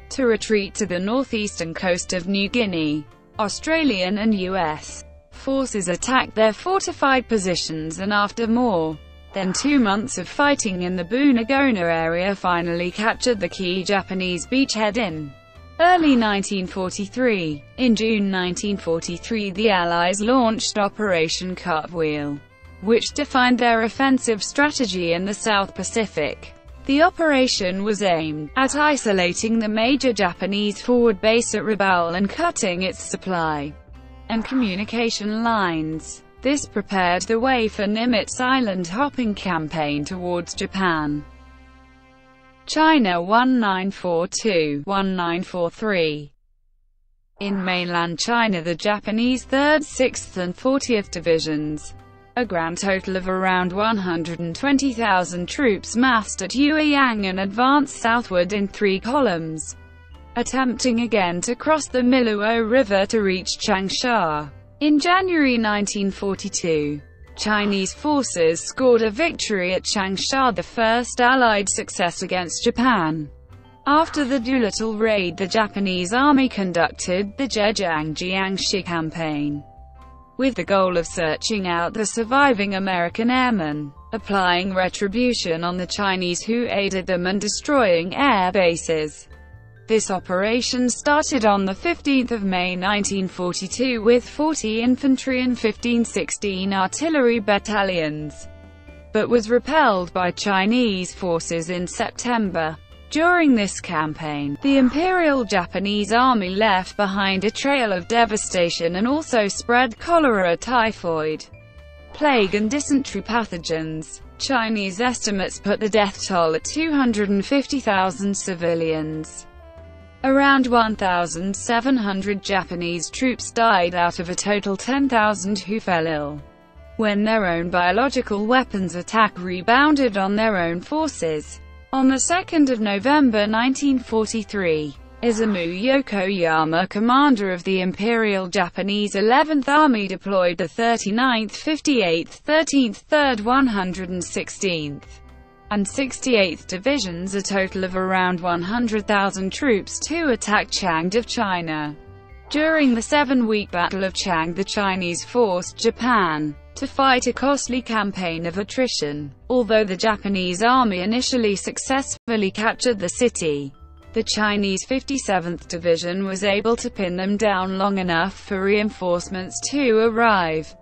to retreat to the northeastern coast of New Guinea. Australian and U S forces attacked their fortified positions, and after more than two months of fighting in the Boonagona area, finally captured the key Japanese beachhead in early nineteen forty-three. In June nineteen forty-three, the Allies launched Operation Cartwheel, which defined their offensive strategy in the South Pacific. The operation was aimed at isolating the major Japanese forward base at Rabaul and cutting its supply and communication lines. This prepared the way for Nimitz Island hopping campaign towards Japan, China nineteen forty-two to nineteen forty-three. In mainland China, the Japanese third, sixth and fortieth Divisions, a grand total of around one hundred twenty thousand troops massed at Yueyang and advanced southward in three columns, attempting again to cross the Miluo River to reach Changsha. In January nineteen forty-two, Chinese forces scored a victory at Changsha, the first Allied success against Japan. After the Doolittle raid, the Japanese army conducted the Zhejiang-Jiangxi campaign, with the goal of searching out the surviving American airmen, applying retribution on the Chinese who aided them, and destroying air bases. This operation started on the fifteenth of May nineteen forty-two with forty infantry and fifteen sixteen artillery battalions, but was repelled by Chinese forces in September. During this campaign, the Imperial Japanese Army left behind a trail of devastation and also spread cholera, typhoid, plague and dysentery pathogens. Chinese estimates put the death toll at two hundred fifty thousand civilians. Around one thousand seven hundred Japanese troops died out of a total ten thousand who fell ill when their own biological weapons attack rebounded on their own forces. On the second of November nineteen forty-three, Izumu Yokoyama, commander of the Imperial Japanese eleventh Army, deployed the thirty-ninth, fifty-eighth, thirteenth, third, one hundred sixteenth, and sixty-eighth Divisions, a total of around one hundred thousand troops, to attack Changde of China. During the seven-week Battle of Changde, the Chinese forced Japan to fight a costly campaign of attrition. Although the Japanese army initially successfully captured the city, the Chinese fifty-seventh Division was able to pin them down long enough for reinforcements to arrive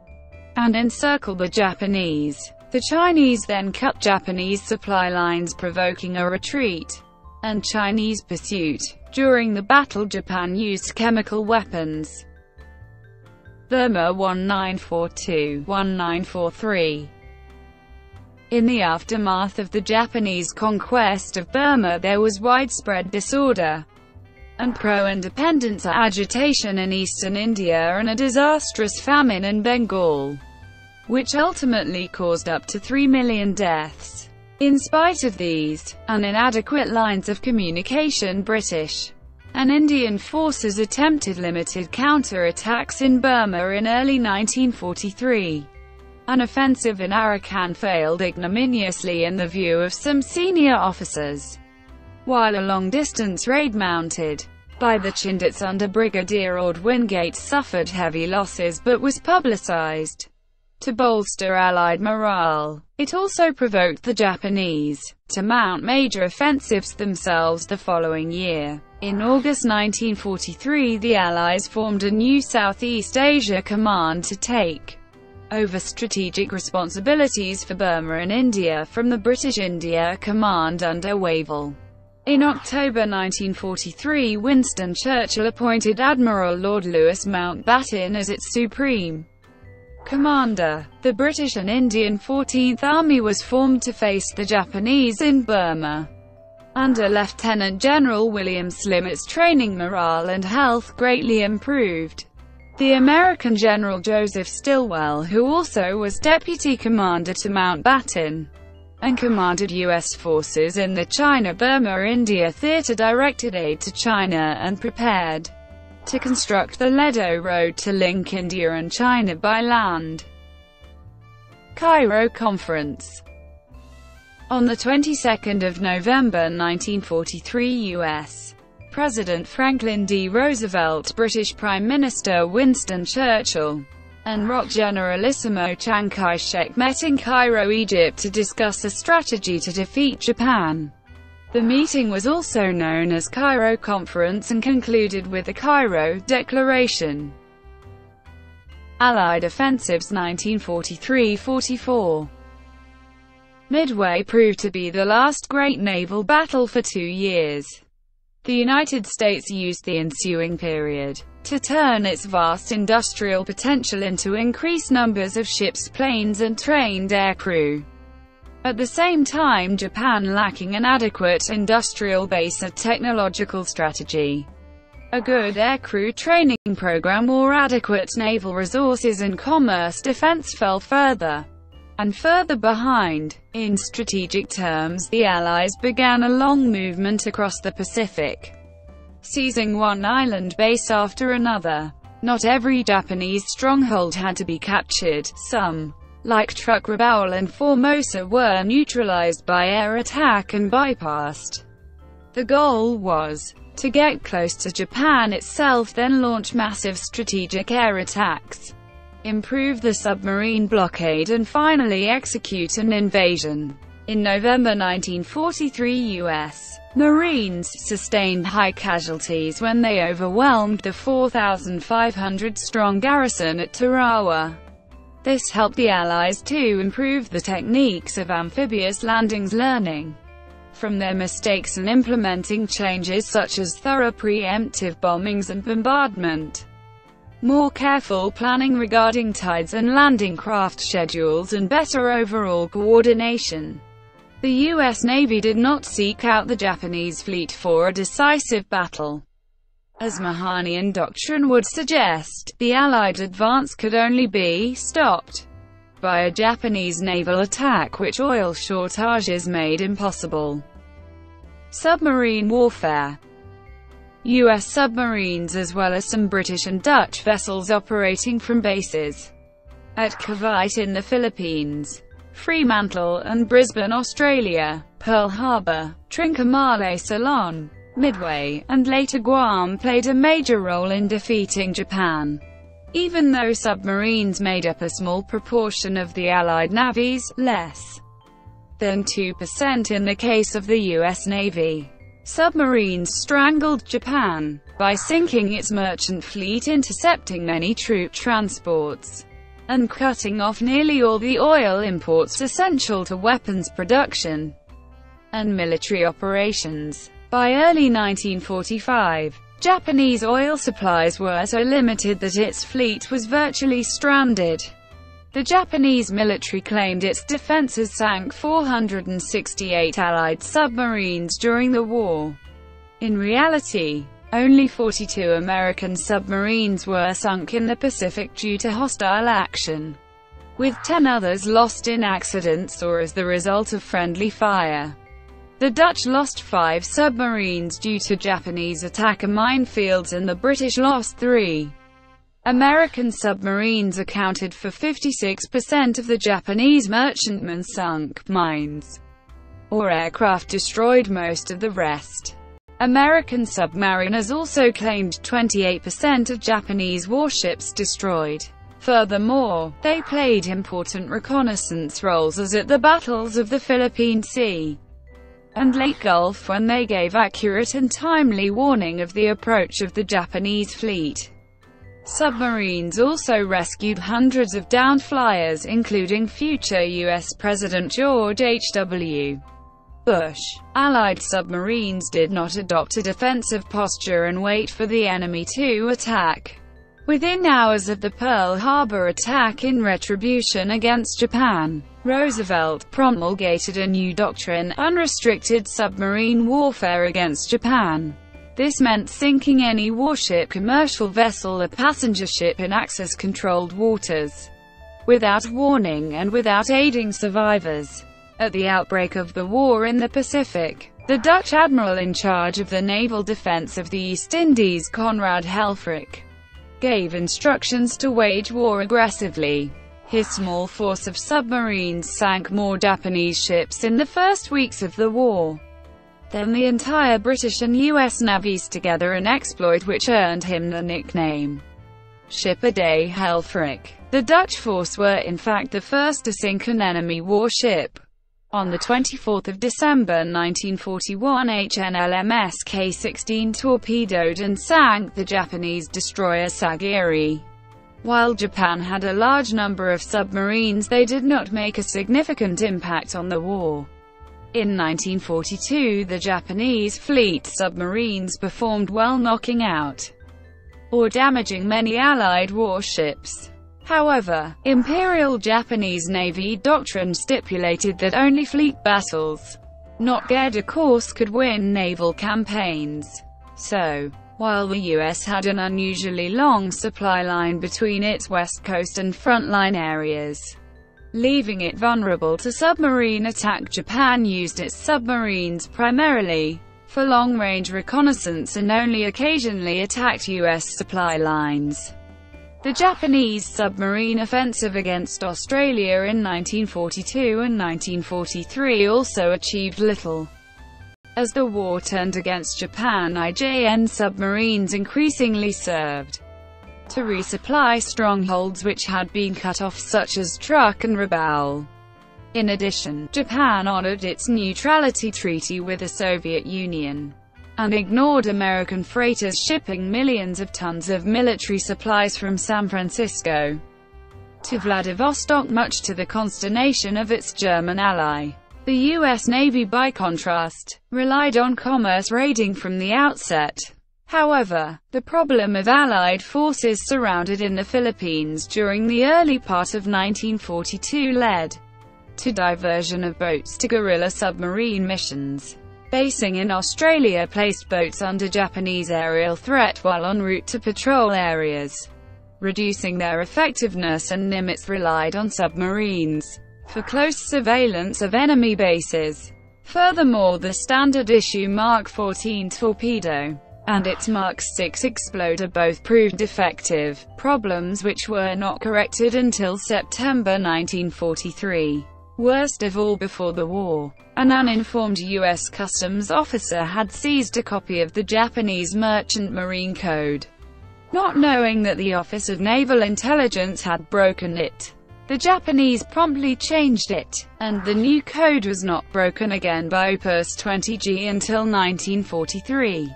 and encircle the Japanese. The Chinese then cut Japanese supply lines, provoking a retreat and Chinese pursuit. During the battle, Japan used chemical weapons. Burma nineteen forty-two to nineteen forty-three. In the aftermath of the Japanese conquest of Burma, there was widespread disorder and pro-independence agitation in eastern India, and a disastrous famine in Bengal, which ultimately caused up to three million deaths. In spite of these, and inadequate lines of communication, British and Indian forces attempted limited counter-attacks in Burma in early nineteen forty-three. An offensive in Arakan failed ignominiously in the view of some senior officers, while a long-distance raid mounted by the Chindits under Brigadier Ord Wingate suffered heavy losses but was publicized to bolster Allied morale. It also provoked the Japanese to mount major offensives themselves the following year. In August nineteen forty-three, the Allies formed a new Southeast Asia Command to take over strategic responsibilities for Burma and India from the British India Command under Wavell. In October nineteen forty-three, Winston Churchill appointed Admiral Lord Louis Mountbatten as its supreme commander. The British and Indian fourteenth Army was formed to face the Japanese in Burma. Under Lieutenant General William Slim, its training, morale and health greatly improved. The American General Joseph Stilwell, who also was deputy commander to Mountbatten and commanded U S forces in the China-Burma-India theater, directed aid to China and prepared to construct the Ledo Road to link India and China by land. Cairo Conference. On the twenty-second of November nineteen forty-three, U S President Franklin D. Roosevelt, British Prime Minister Winston Churchill, and R O C Generalissimo Chiang Kai-shek met in Cairo, Egypt to discuss a strategy to defeat Japan. The meeting was also known as Cairo Conference and concluded with the Cairo Declaration. Allied offensives nineteen forty-three to forty-four. Midway proved to be the last great naval battle for two years. The United States used the ensuing period to turn its vast industrial potential into increased numbers of ships, planes, and trained aircrew. At the same time, Japan, lacking an adequate industrial base or technological strategy, a good aircrew training program, or adequate naval resources and commerce defense, fell further and further behind. In strategic terms, the Allies began a long movement across the Pacific, seizing one island base after another. Not every Japanese stronghold had to be captured. Some, like Truckrabaul and Formosa, were neutralized by air attack and bypassed. The goal was to get close to Japan itself, then launch massive strategic air attacks, improve the submarine blockade, and finally execute an invasion. In November nineteen forty-three, U S Marines sustained high casualties when they overwhelmed the four thousand five hundred strong garrison at Tarawa. This helped the Allies to improve the techniques of amphibious landings, learning from their mistakes and implementing changes such as thorough preemptive bombings and bombardment, more careful planning regarding tides and landing craft schedules, and better overall coordination. The U S Navy did not seek out the Japanese fleet for a decisive battle. As Mahanian doctrine would suggest, the Allied advance could only be stopped by a Japanese naval attack, which oil shortages made impossible. Submarine warfare. U S submarines, as well as some British and Dutch vessels operating from bases at Cavite in the Philippines, Fremantle and Brisbane, Australia, Pearl Harbor, Trincomalee, Ceylon, Midway, and later Guam, played a major role in defeating Japan. Even though submarines made up a small proportion of the Allied navies, less than two percent in the case of the U S Navy, submarines strangled Japan by sinking its merchant fleet, intercepting many troop transports, and cutting off nearly all the oil imports essential to weapons production and military operations. By early nineteen forty-five, Japanese oil supplies were so limited that its fleet was virtually stranded. The Japanese military claimed its defenses sank four hundred sixty-eight Allied submarines during the war. In reality, only forty-two American submarines were sunk in the Pacific due to hostile action, with ten others lost in accidents or as the result of friendly fire. The Dutch lost five submarines due to Japanese attack and minefields, and the British lost three. American submarines accounted for fifty-six percent of the Japanese merchantmen sunk, mines or aircraft destroyed most of the rest. American submariners also claimed twenty-eight percent of Japanese warships destroyed. Furthermore, they played important reconnaissance roles, as at the battles of the Philippine Sea and Leyte Gulf, when they gave accurate and timely warning of the approach of the Japanese fleet. Submarines also rescued hundreds of downed flyers, including future U S President George H W Bush. Allied submarines did not adopt a defensive posture and wait for the enemy to attack. Within hours of the Pearl Harbor attack, in retribution against Japan, Roosevelt promulgated a new doctrine: unrestricted submarine warfare against Japan. This meant sinking any warship, commercial vessel, or passenger ship in Axis-controlled waters, without warning and without aiding survivors. At the outbreak of the war in the Pacific, the Dutch admiral in charge of the naval defense of the East Indies, Conrad Helfrich, gave instructions to wage war aggressively. His small force of submarines sank more Japanese ships in the first weeks of the war than the entire British and U S navies together, an exploit which earned him the nickname Schipper de Helfrich. The Dutch force were in fact the first to sink an enemy warship. On the twenty-fourth of December nineteen forty-one, H N L M S K sixteen torpedoed and sank the Japanese destroyer Sagiri. While Japan had a large number of submarines, they did not make a significant impact on the war. In nineteen forty-two, the Japanese fleet submarines performed well, knocking out or damaging many Allied warships. However, Imperial Japanese Navy doctrine stipulated that only fleet battles, not guerre de course, could win naval campaigns. So, while the U S had an unusually long supply line between its west coast and frontline areas, leaving it vulnerable to submarine attack, Japan used its submarines primarily for long-range reconnaissance and only occasionally attacked U S supply lines. The Japanese submarine offensive against Australia in nineteen forty-two and nineteen forty-three also achieved little, as the war turned against Japan. I J N submarines increasingly served to resupply strongholds which had been cut off, such as Truk and Rabaul. In addition, Japan honored its neutrality treaty with the Soviet Union and ignored American freighters shipping millions of tons of military supplies from San Francisco to Vladivostok, much to the consternation of its German ally. The U S Navy, by contrast, relied on commerce raiding from the outset. However, the problem of Allied forces surrounded in the Philippines during the early part of nineteen forty-two led to diversion of boats to guerrilla submarine missions. Basing in Australia placed boats under Japanese aerial threat while en route to patrol areas, reducing their effectiveness, and Nimitz relied on submarines for close surveillance of enemy bases. Furthermore, the standard-issue Mark fourteen torpedo and its Mark six exploder both proved effective, problems which were not corrected until September nineteen forty-three, worst of all before the war. An uninformed U S customs officer had seized a copy of the Japanese Merchant Marine Code, not knowing that the Office of Naval Intelligence had broken it. The Japanese promptly changed it, and the new code was not broken again by Opus twenty G until nineteen forty-three.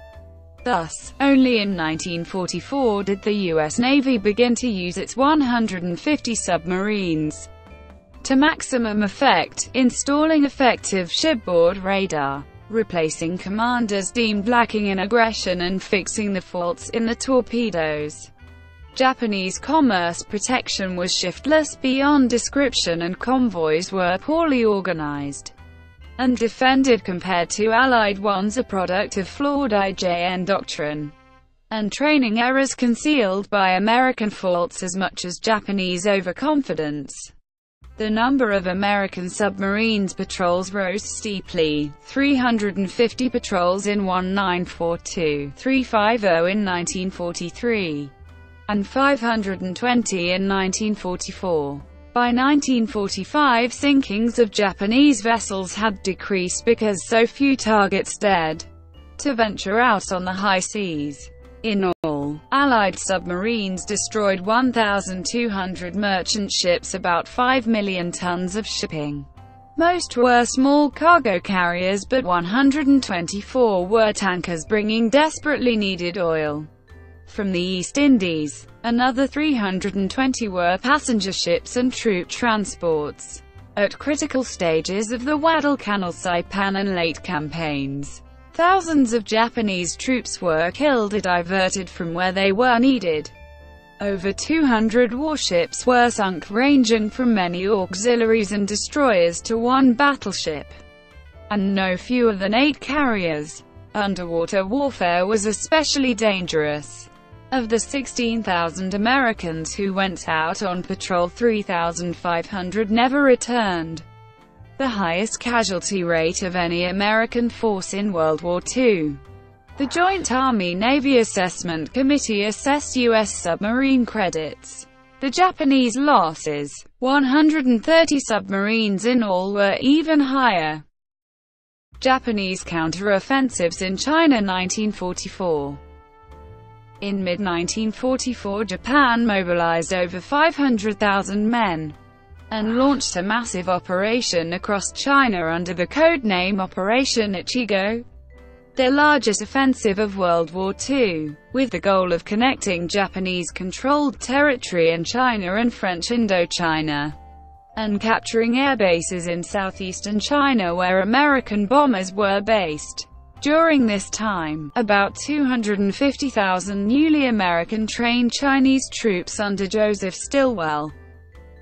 Thus, only in nineteen forty-four did the U S Navy begin to use its one hundred fifty submarines to maximum effect, installing effective shipboard radar, replacing commanders deemed lacking in aggression, and fixing the faults in the torpedoes. Japanese commerce protection was shiftless beyond description, and convoys were poorly organized and defended compared to Allied ones, a product of flawed I J N doctrine and training errors concealed by American faults as much as Japanese overconfidence. The number of American submarines patrols rose steeply, three hundred fifty patrols in nineteen forty-two, three hundred fifty in nineteen forty-three, and five hundred twenty in nineteen forty-four. By nineteen forty-five, sinkings of Japanese vessels had decreased because so few targets dared to venture out on the high seas. In all, Allied submarines destroyed one thousand two hundred merchant ships, about five million tons of shipping. Most were small cargo carriers, but one hundred twenty-four were tankers bringing desperately needed oil from the East Indies. Another three hundred twenty were passenger ships and troop transports. At critical stages of the Guadalcanal, Saipan and Leyte campaigns, thousands of Japanese troops were killed or diverted from where they were needed. Over two hundred warships were sunk, ranging from many auxiliaries and destroyers to one battleship, and no fewer than eight carriers. Underwater warfare was especially dangerous. Of the sixteen thousand Americans who went out on patrol, three thousand five hundred never returned, the highest casualty rate of any American force in World War Two. The Joint Army-Navy Assessment Committee assessed U S submarine credits. The Japanese losses, one hundred thirty submarines in all, were even higher. Japanese counter-offensives in China, nineteen forty-four. In mid nineteen forty-four, Japan mobilized over five hundred thousand men and launched a massive operation across China under the codename Operation Ichigo, their largest offensive of World War Two, with the goal of connecting Japanese-controlled territory in China and French Indochina and capturing airbases in southeastern China where American bombers were based. During this time, about two hundred fifty thousand newly American-trained Chinese troops under Joseph Stilwell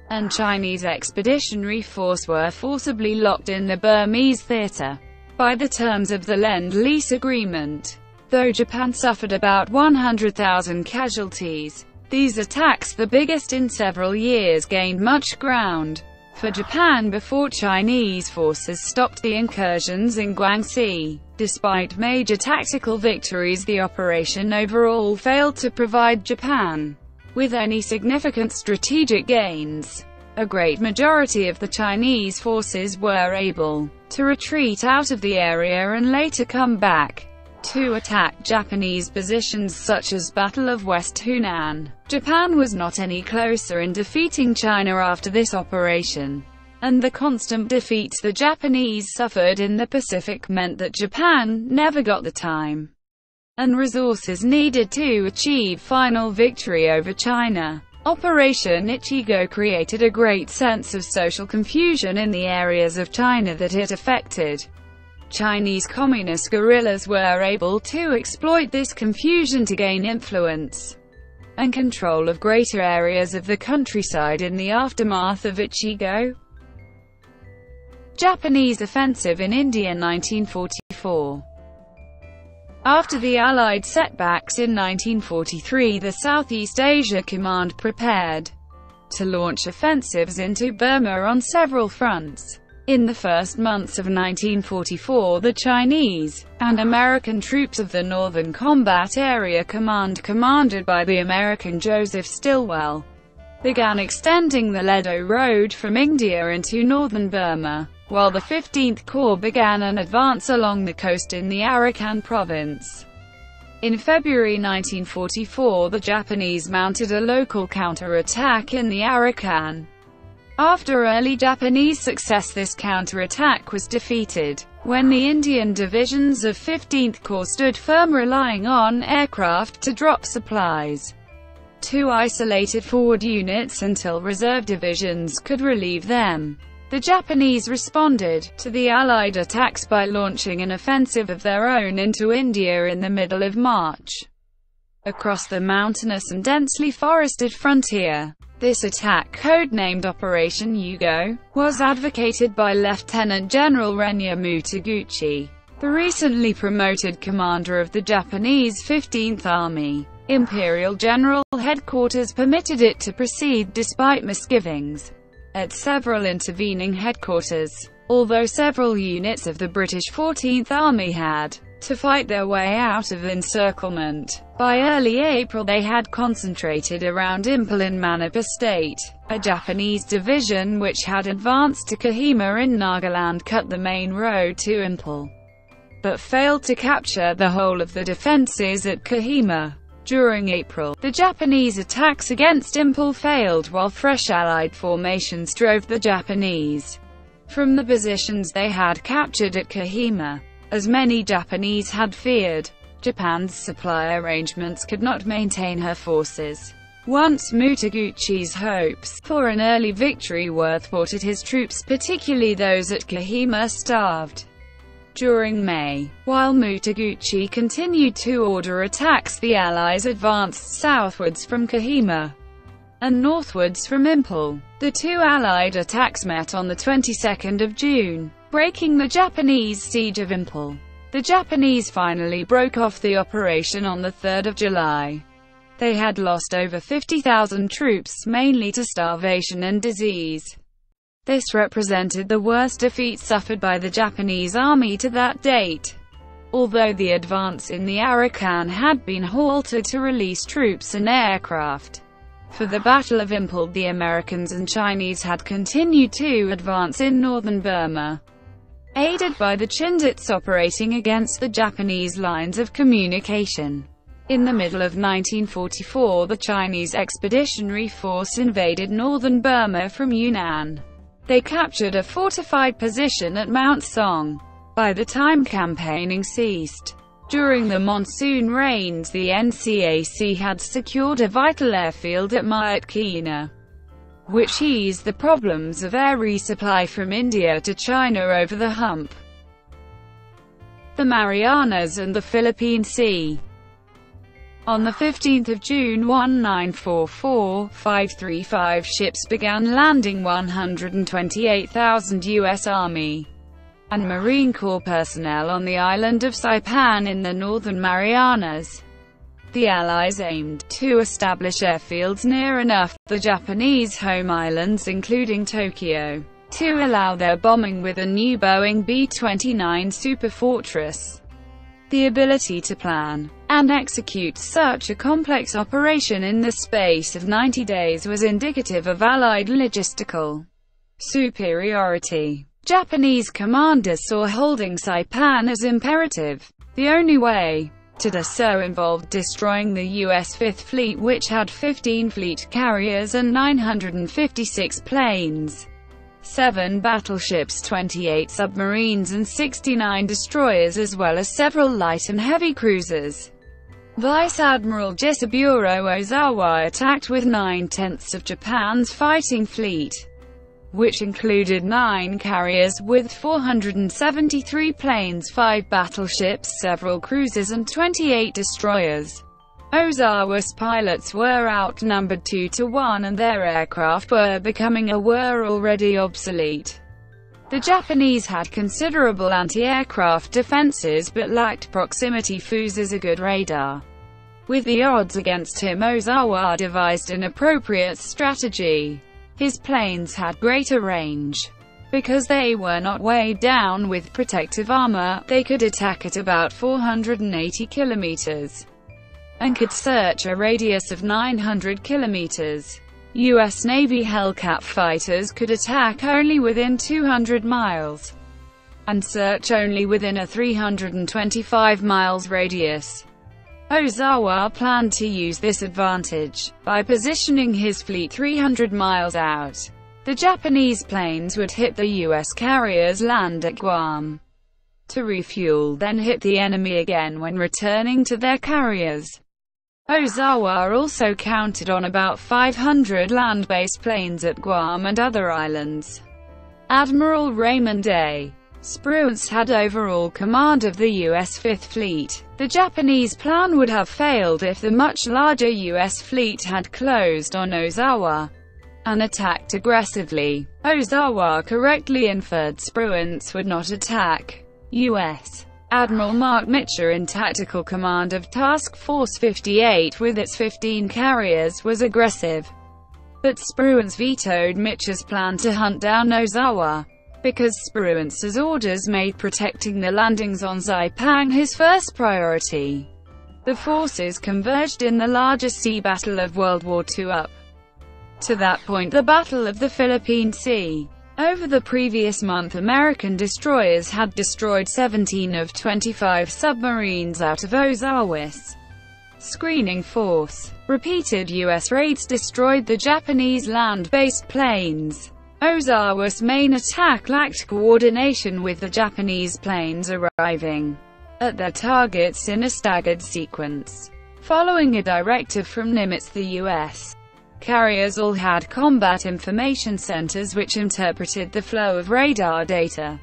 and Chinese Expeditionary Force were forcibly locked in the Burmese theater. By the terms of the Lend-Lease Agreement, though Japan suffered about one hundred thousand casualties, these attacks, the biggest in several years, gained much ground for Japan before Chinese forces stopped the incursions in Guangxi. Despite major tactical victories, the operation overall failed to provide Japan with any significant strategic gains. A great majority of the Chinese forces were able to retreat out of the area and later come back to attack Japanese positions such as Battle of West Hunan. Japan was not any closer in defeating China after this operation, and the constant defeats the Japanese suffered in the Pacific meant that Japan never got the time and resources needed to achieve final victory over China. Operation Ichigo created a great sense of social confusion in the areas of China that it affected. Chinese communist guerrillas were able to exploit this confusion to gain influence and control of greater areas of the countryside in the aftermath of Ichigo. Japanese offensive in India nineteen forty-four. After the Allied setbacks in nineteen forty-three, the Southeast Asia Command prepared to launch offensives into Burma on several fronts. In the first months of nineteen forty-four, the Chinese and American troops of the Northern Combat Area Command, commanded by the American Joseph Stilwell, began extending the Ledo Road from India into northern Burma, while the fifteenth Corps began an advance along the coast in the Arakan province. In February nineteen forty-four, the Japanese mounted a local counter-attack in the Arakan. After early Japanese success, this counterattack was defeated when the Indian divisions of fifteenth Corps stood firm, relying on aircraft to drop supplies to isolated forward units until reserve divisions could relieve them. The Japanese responded to the Allied attacks by launching an offensive of their own into India in the middle of March, across the mountainous and densely forested frontier. This attack, codenamed Operation Yugo, was advocated by Lieutenant General Renya Mutaguchi, the recently promoted commander of the Japanese fifteenth Army. Imperial General Headquarters permitted it to proceed despite misgivings at several intervening headquarters, although several units of the British fourteenth Army had to fight their way out of encirclement. By early April, they had concentrated around Impel in Manapa State. A Japanese division which had advanced to Kohima in Nagaland cut the main road to Impel, but failed to capture the whole of the defenses at Kohima. During April, the Japanese attacks against Impel failed, while fresh Allied formations drove the Japanese from the positions they had captured at Kohima. As many Japanese had feared, Japan's supply arrangements could not maintain her forces. Once Mutaguchi's hopes for an early victory were thwarted, his troops, particularly those at Kohima, starved during May. While Mutaguchi continued to order attacks, the Allies advanced southwards from Kohima and northwards from Impel. The two Allied attacks met on the twenty-second of June, breaking the Japanese siege of Impel. The Japanese finally broke off the operation on the third of July. They had lost over fifty thousand troops, mainly to starvation and disease. This represented the worst defeat suffered by the Japanese army to that date. Although the advance in the Arakan had been halted to release troops and aircraft for the Battle of Impel, the Americans and Chinese had continued to advance in northern Burma, aided by the Chindits operating against the Japanese lines of communication. In the middle of nineteen forty-four, the Chinese Expeditionary Force invaded northern Burma from Yunnan. They captured a fortified position at Mount Song. By the time campaigning ceased during the monsoon rains, the N C A C had secured a vital airfield at Myat Kina, which eased the problems of air resupply from India to China over the hump, the Marianas and the Philippine Sea. On the fifteenth of June nineteen forty-four, five thirty-five ships began landing one hundred twenty-eight thousand U S Army and Marine Corps personnel on the island of Saipan in the northern Marianas. The Allies aimed to establish airfields near enough the Japanese home islands, including Tokyo, to allow their bombing with a new Boeing B twenty-nine Superfortress. The ability to plan and execute such a complex operation in the space of ninety days was indicative of Allied logistical superiority. Japanese commanders saw holding Saipan as imperative. The only way to do so involved destroying the U S Fifth Fleet, which had fifteen fleet carriers and nine hundred fifty-six planes, seven battleships, twenty-eight submarines and sixty-nine destroyers, as well as several light and heavy cruisers. Vice Admiral Jisaburo Ozawa attacked with nine-tenths of Japan's fighting fleet, which included nine carriers with four hundred seventy-three planes, five battleships, several cruisers and twenty-eight destroyers. Ozawa's pilots were outnumbered two to one and their aircraft were becoming or were already obsolete. The Japanese had considerable anti-aircraft defenses but lacked proximity fuzes as a good radar. With the odds against him, Ozawa devised an appropriate strategy. His planes had greater range. Because they were not weighed down with protective armor, they could attack at about four hundred eighty kilometers. And could search a radius of nine hundred kilometers. U S Navy Hellcat fighters could attack only within two hundred miles, and search only within a three hundred twenty-five miles radius. Ozawa planned to use this advantage by positioning his fleet three hundred miles out. The Japanese planes would hit the U S carriers, land at Guam to refuel, then hit the enemy again when returning to their carriers. Ozawa also counted on about five hundred land-based planes at Guam and other islands. Admiral Raymond A. Spruance had overall command of the U S Fifth Fleet. The Japanese plan would have failed if the much larger U S fleet had closed on Ozawa and attacked aggressively. Ozawa correctly inferred Spruance would not attack. U S Admiral Mark Mitscher, in tactical command of Task Force fifty-eight with its fifteen carriers, was aggressive, but Spruance vetoed Mitscher's plan to hunt down Ozawa, because Spruance's orders made protecting the landings on Saipan his first priority. The forces converged in the largest sea battle of World War Two up to that point, the Battle of the Philippine Sea. Over the previous month, American destroyers had destroyed seventeen of twenty-five submarines out of Ozawa's screening force. Repeated U S raids destroyed the Japanese land-based planes. Ozawa's main attack lacked coordination with the Japanese planes arriving at their targets in a staggered sequence. Following a directive from Nimitz, the U S carriers all had combat information centers which interpreted the flow of radar data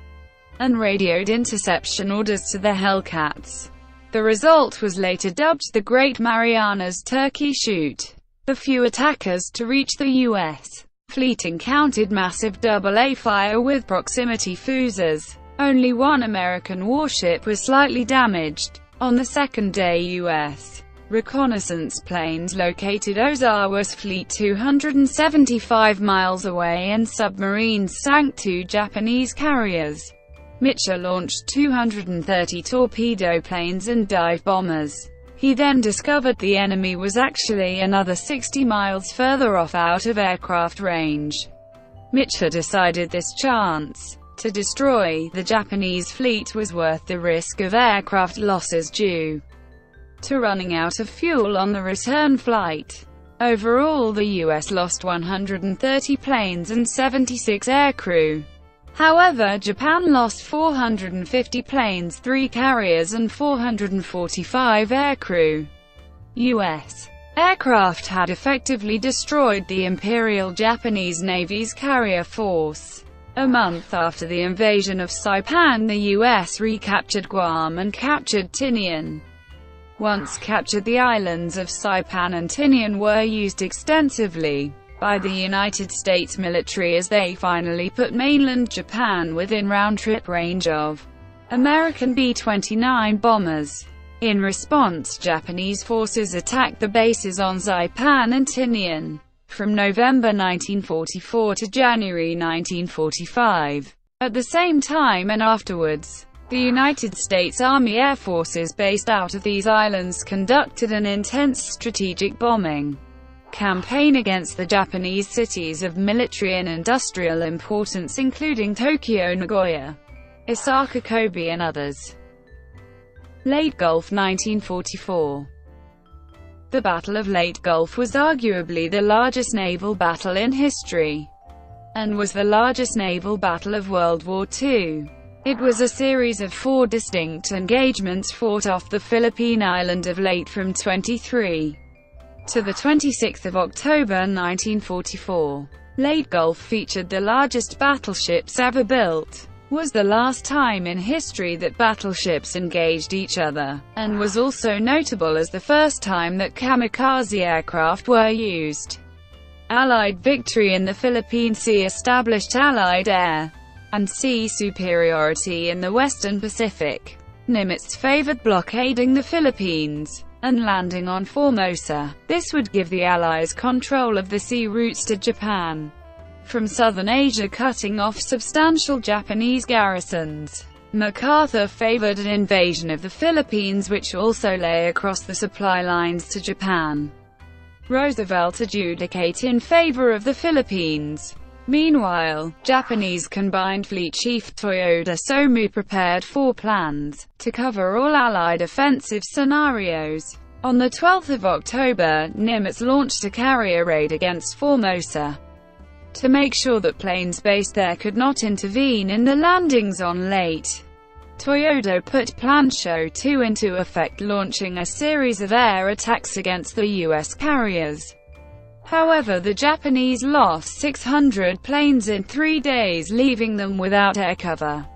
and radioed interception orders to the Hellcats. The result was later dubbed the Great Marianas Turkey Shoot. The few attackers to reach the U S fleet encountered massive double A fire with proximity fuses. Only one American warship was slightly damaged. On the second day, U S reconnaissance planes located Ozawa's fleet two hundred seventy-five miles away and submarines sank two Japanese carriers. Mitscher launched two hundred thirty torpedo planes and dive bombers. He then discovered the enemy was actually another sixty miles further off, out of aircraft range. Mitscher decided this chance to destroy the Japanese fleet was worth the risk of aircraft losses due to running out of fuel on the return flight. Overall, the U S lost one hundred thirty planes and seventy-six aircrew. However, Japan lost four hundred fifty planes, three carriers and four hundred forty-five aircrew. U S aircraft had effectively destroyed the Imperial Japanese Navy's carrier force. A month after the invasion of Saipan, the U S recaptured Guam and captured Tinian. Once captured, the islands of Saipan and Tinian were used extensively by the United States military as they finally put mainland Japan within round-trip range of American B twenty-nine bombers. In response, Japanese forces attacked the bases on Saipan and Tinian. From November nineteen forty-four to January nineteen forty-five. At the same time and afterwards, the United States Army Air Forces based out of these islands conducted an intense strategic bombing campaign against the Japanese cities of military and industrial importance including Tokyo, Nagoya, Osaka, Kobe and others. Leyte Gulf nineteen forty-four. The Battle of Leyte Gulf was arguably the largest naval battle in history, and was the largest naval battle of World War Two. It was a series of four distinct engagements fought off the Philippine island of Leyte from twenty-three to the twenty-sixth of October nineteen forty-four. Leyte Gulf featured the largest battleships ever built, was the last time in history that battleships engaged each other, and was also notable as the first time that kamikaze aircraft were used. Allied victory in the Philippine Sea established Allied air and sea superiority in the Western Pacific. Nimitz favored blockading the Philippines and landing on Formosa. This would give the Allies control of the sea routes to Japan from southern Asia, cutting off substantial Japanese garrisons. MacArthur favored an invasion of the Philippines which also lay across the supply lines to Japan. Roosevelt adjudicate in favor of the Philippines. Meanwhile, Japanese Combined Fleet Chief Toyoda Soemu prepared four plans to cover all Allied offensive scenarios. On the twelfth of October, Nimitz launched a carrier raid against Formosa to make sure that planes based there could not intervene in the landings on Leyte. Toyoda put Plan Show two into effect, launching a series of air attacks against the U S carriers. However, the Japanese lost six hundred planes in three days, leaving them without air cover.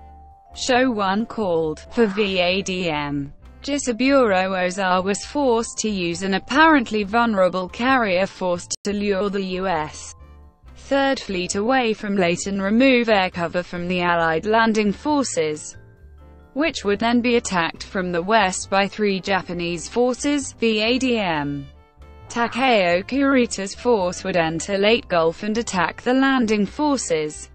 Show one called for V A D M. Jisaburo Ozawa was forced to use an apparently vulnerable carrier force to lure the U S Third Fleet away from Leyte and remove air cover from the Allied landing forces, which would then be attacked from the west by three Japanese forces. V A D M. Takeo Kurita's force would enter Leyte Gulf and attack the landing forces.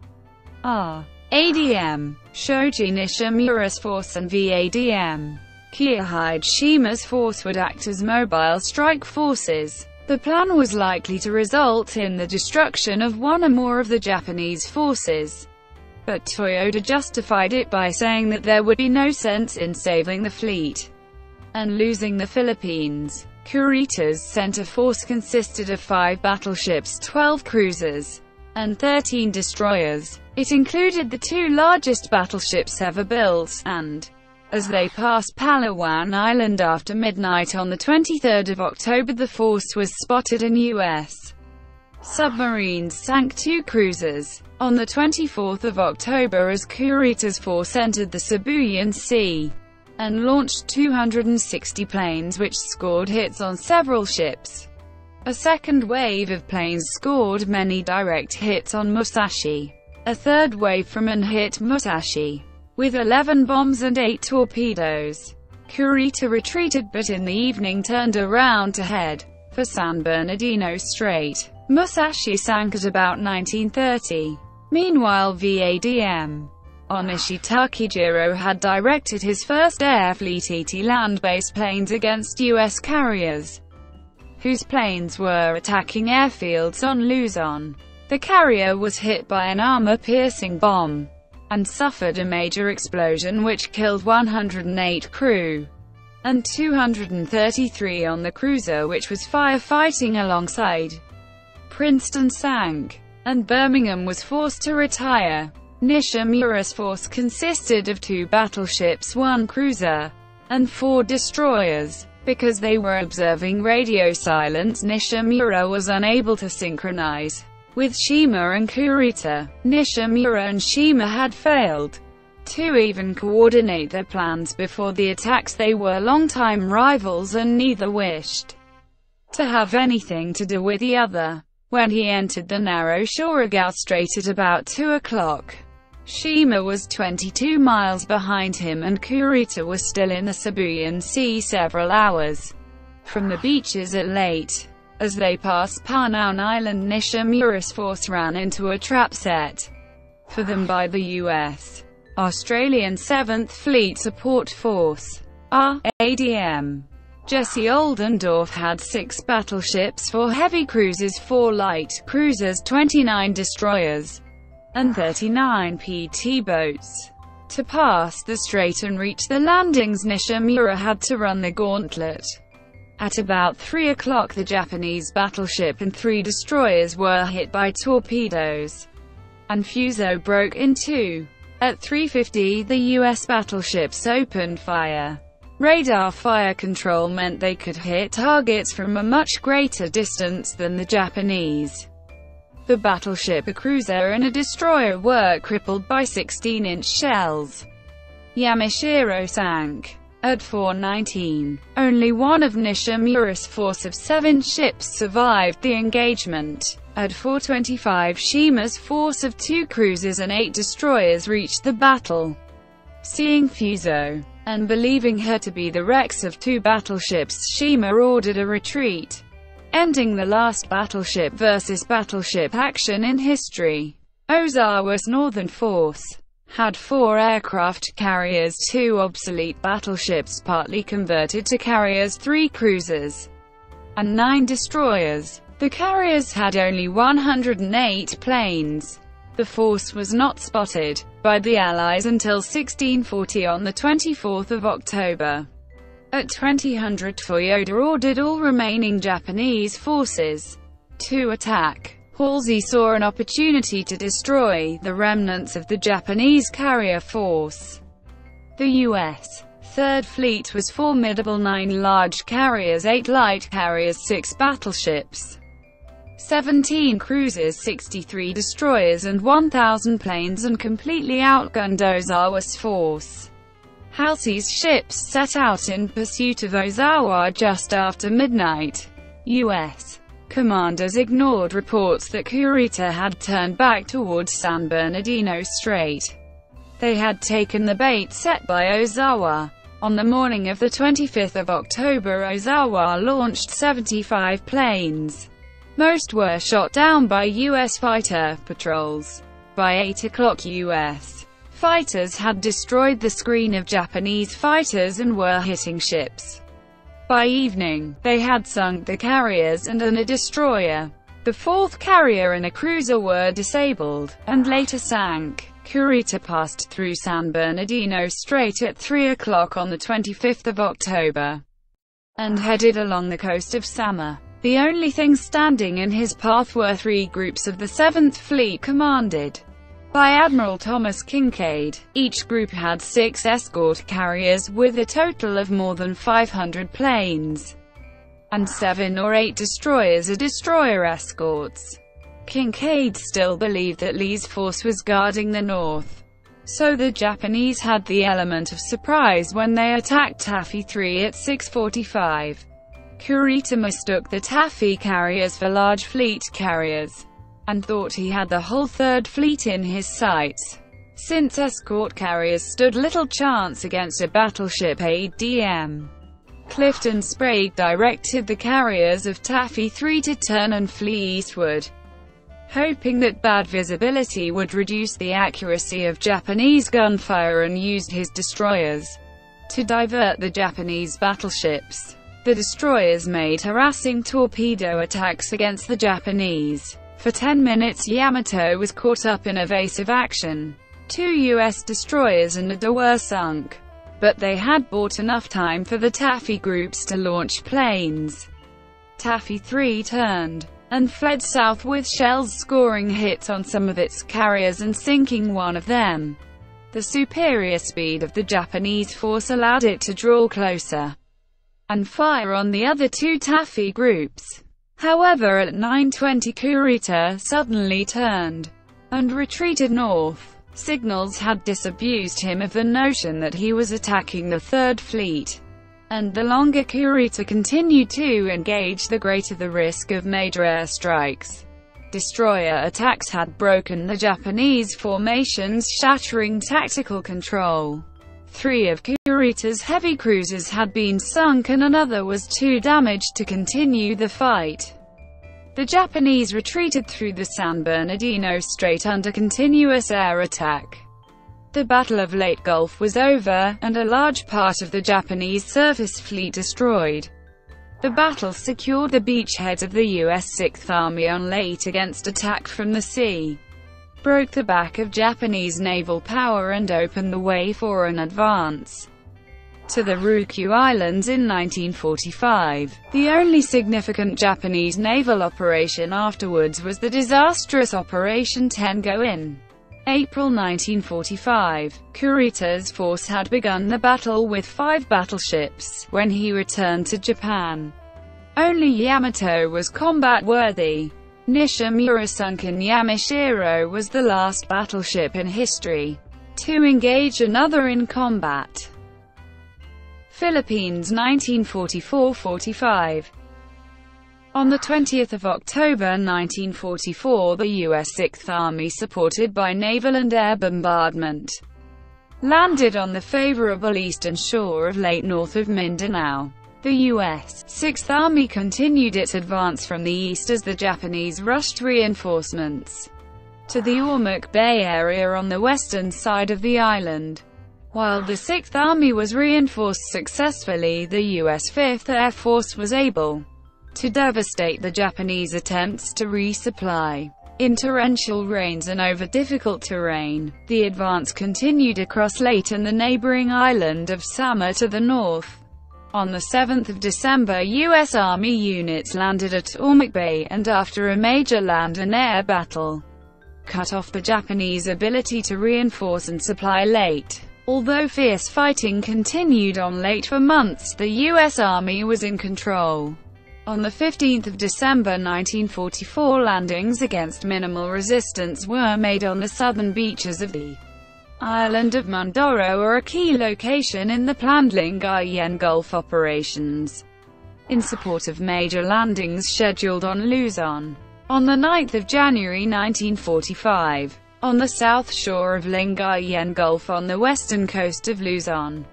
R A D M. Shoji Nishimura's force and V A D M. Kiyohide Shima's force would act as mobile strike forces. The plan was likely to result in the destruction of one or more of the Japanese forces, but Toyoda justified it by saying that there would be no sense in saving the fleet and losing the Philippines. Kurita's center force consisted of five battleships, twelve cruisers, and thirteen destroyers. It included the two largest battleships ever built, and as they passed Palawan Island after midnight on the twenty-third of October, the force was spotted and U S submarines sank two cruisers. On the twenty-fourth of October, as Kurita's force entered the Sibuyan Sea and launched two hundred sixty planes which scored hits on several ships, a second wave of planes scored many direct hits on Musashi. A third wave from and hit Musashi with eleven bombs and eight torpedoes. Kurita retreated, but in the evening turned around to head for San Bernardino Strait. Musashi sank at about nineteen thirty. Meanwhile, V A D M Onishi Takejiro had directed his first air fleet eighty land-based planes against U S carriers, whose planes were attacking airfields on Luzon. The carrier was hit by an armor-piercing bomb and suffered a major explosion which killed one hundred eight crew and two hundred thirty-three on the cruiser which was firefighting alongside. Princeton sank, and Birmingham was forced to retire. Nishimura's force consisted of two battleships, one cruiser, and four destroyers. Because they were observing radio silence, Nishimura was unable to synchronize with Shima and Kurita. Nishimura and Shima had failed to even coordinate their plans before the attacks. They were longtime rivals and neither wished to have anything to do with the other. When he entered the narrow Shoragao Strait at about two o'clock, Shima was twenty-two miles behind him and Kurita was still in the Sibuyan Sea, several hours from the beaches at late. As they passed Panaon Island, Nishimura's force ran into a trap set for them by the U S Australian seventh Fleet Support Force, R A D F. Jesse Oldendorf had six battleships, four heavy cruisers, four light cruisers, twenty-nine destroyers, and thirty-nine P T boats. To pass the strait and reach the landings, Nishimura had to run the gauntlet. At about three o'clock, the Japanese battleship and three destroyers were hit by torpedoes, and Fuso broke in two. At three fifty, the U S battleships opened fire. Radar fire control meant they could hit targets from a much greater distance than the Japanese. The battleship, a cruiser and a destroyer were crippled by sixteen-inch shells. Yamashiro sank. At four nineteen, only one of Nishimura's force of seven ships survived the engagement. At four twenty-five, Shima's force of two cruisers and eight destroyers reached the battle. Seeing Fuso and believing her to be the wrecks of two battleships, Shima ordered a retreat, ending the last battleship versus battleship action in history. Ozawa's northern force had four aircraft carriers, two obsolete battleships partly converted to carriers, three cruisers, and nine destroyers. The carriers had only one hundred eight planes. The force was not spotted by the Allies until sixteen forty on the twenty-fourth of October. At twenty hundred, Toyoda ordered all remaining Japanese forces to attack. Halsey saw an opportunity to destroy the remnants of the Japanese carrier force. The U S Third Fleet was formidable: nine large carriers, eight light carriers, six battleships, seventeen cruisers, sixty-three destroyers and one thousand planes, and completely outgunned Ozawa's force. Halsey's ships set out in pursuit of Ozawa just after midnight. U S commanders ignored reports that Kurita had turned back towards San Bernardino Strait. They had taken the bait set by Ozawa. On the morning of the twenty-fifth of October, Ozawa launched seventy-five planes. Most were shot down by U S fighter patrols. By eight o'clock, U S fighters had destroyed the screen of Japanese fighters and were hitting ships. By evening, they had sunk the carriers and an a destroyer. The fourth carrier and a cruiser were disabled, and later sank. Kurita passed through San Bernardino Strait at three o'clock on the twenty-fifth of October, and headed along the coast of Sama. The only things standing in his path were three groups of the seventh Fleet commanded by Admiral Thomas Kincaid. Each group had six escort carriers with a total of more than five hundred planes, and seven or eight destroyers or destroyer escorts. Kincaid still believed that Lee's force was guarding the north, so the Japanese had the element of surprise when they attacked Taffy three at six forty-five. Kurita mistook the Taffy carriers for large fleet carriers, and thought he had the whole Third Fleet in his sights. Since escort carriers stood little chance against a battleship, A D M Clifton Sprague directed the carriers of Taffy three to turn and flee eastward, hoping that bad visibility would reduce the accuracy of Japanese gunfire, and used his destroyers to divert the Japanese battleships. The destroyers made harassing torpedo attacks against the Japanese. For ten minutes, Yamato was caught up in evasive action. Two U S destroyers and Ada were sunk, but they had bought enough time for the Taffy groups to launch planes. Taffy three turned and fled south with shells scoring hits on some of its carriers and sinking one of them. The superior speed of the Japanese force allowed it to draw closer and fire on the other two Taffy groups. However, at nine twenty Kurita suddenly turned and retreated north. Signals had disabused him of the notion that he was attacking the Third Fleet, and the longer Kurita continued to engage, the greater the risk of major airstrikes. Destroyer attacks had broken the Japanese formations, shattering tactical control. Three of Kurita's heavy cruisers had been sunk and another was too damaged to continue the fight. The Japanese retreated through the San Bernardino Strait under continuous air attack. The Battle of Leyte Gulf was over, and a large part of the Japanese surface fleet destroyed. The battle secured the beachhead of the U S Sixth Army on Leyte against attack from the sea, broke the back of Japanese naval power and opened the way for an advance to the Ryukyu Islands in nineteen forty-five. The only significant Japanese naval operation afterwards was the disastrous Operation Tengo in April nineteen forty-five. Kurita's force had begun the battle with five battleships. When he returned to Japan, only Yamato was combat-worthy. Nishimura's sunken Yamashiro was the last battleship in history to engage another in combat. Philippines nineteen forty-four to forty-five. On the twentieth of October nineteen forty-four, the U S Sixth Army, supported by naval and air bombardment, landed on the favorable eastern shore of Leyte north of Mindanao. The U S Sixth Army continued its advance from the east as the Japanese rushed reinforcements to the Ormoc Bay area on the western side of the island. While the Sixth Army was reinforced successfully, the U S Fifth Air Force was able to devastate the Japanese attempts to resupply. In torrential rains and over difficult terrain, the advance continued across Leyte and the neighboring island of Samar to the north. On the seventh of December, U S Army units landed at Ormoc Bay and, after a major land and air battle, cut off the Japanese ability to reinforce and supply Leyte. Although fierce fighting continued on Leyte for months, the U S Army was in control. On the fifteenth of December nineteen forty-four, landings against minimal resistance were made on the southern beaches of the island of Mindoro, a key location in the planned Lingayen Gulf operations, in support of major landings scheduled on Luzon. On the ninth of January nineteen forty-five, on the south shore of Lingayen Gulf on the western coast of Luzon,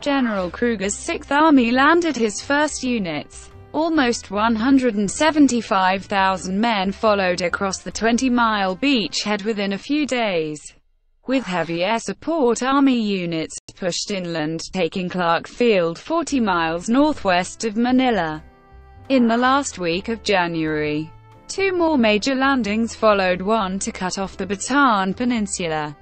General Kruger's Sixth Army landed his first units. Almost one hundred seventy-five thousand men followed across the twenty-mile beachhead within a few days, with heavy air support army units pushed inland, taking Clark Field forty miles northwest of Manila. In the last week of January, two more major landings followed, one to cut off the Bataan Peninsula,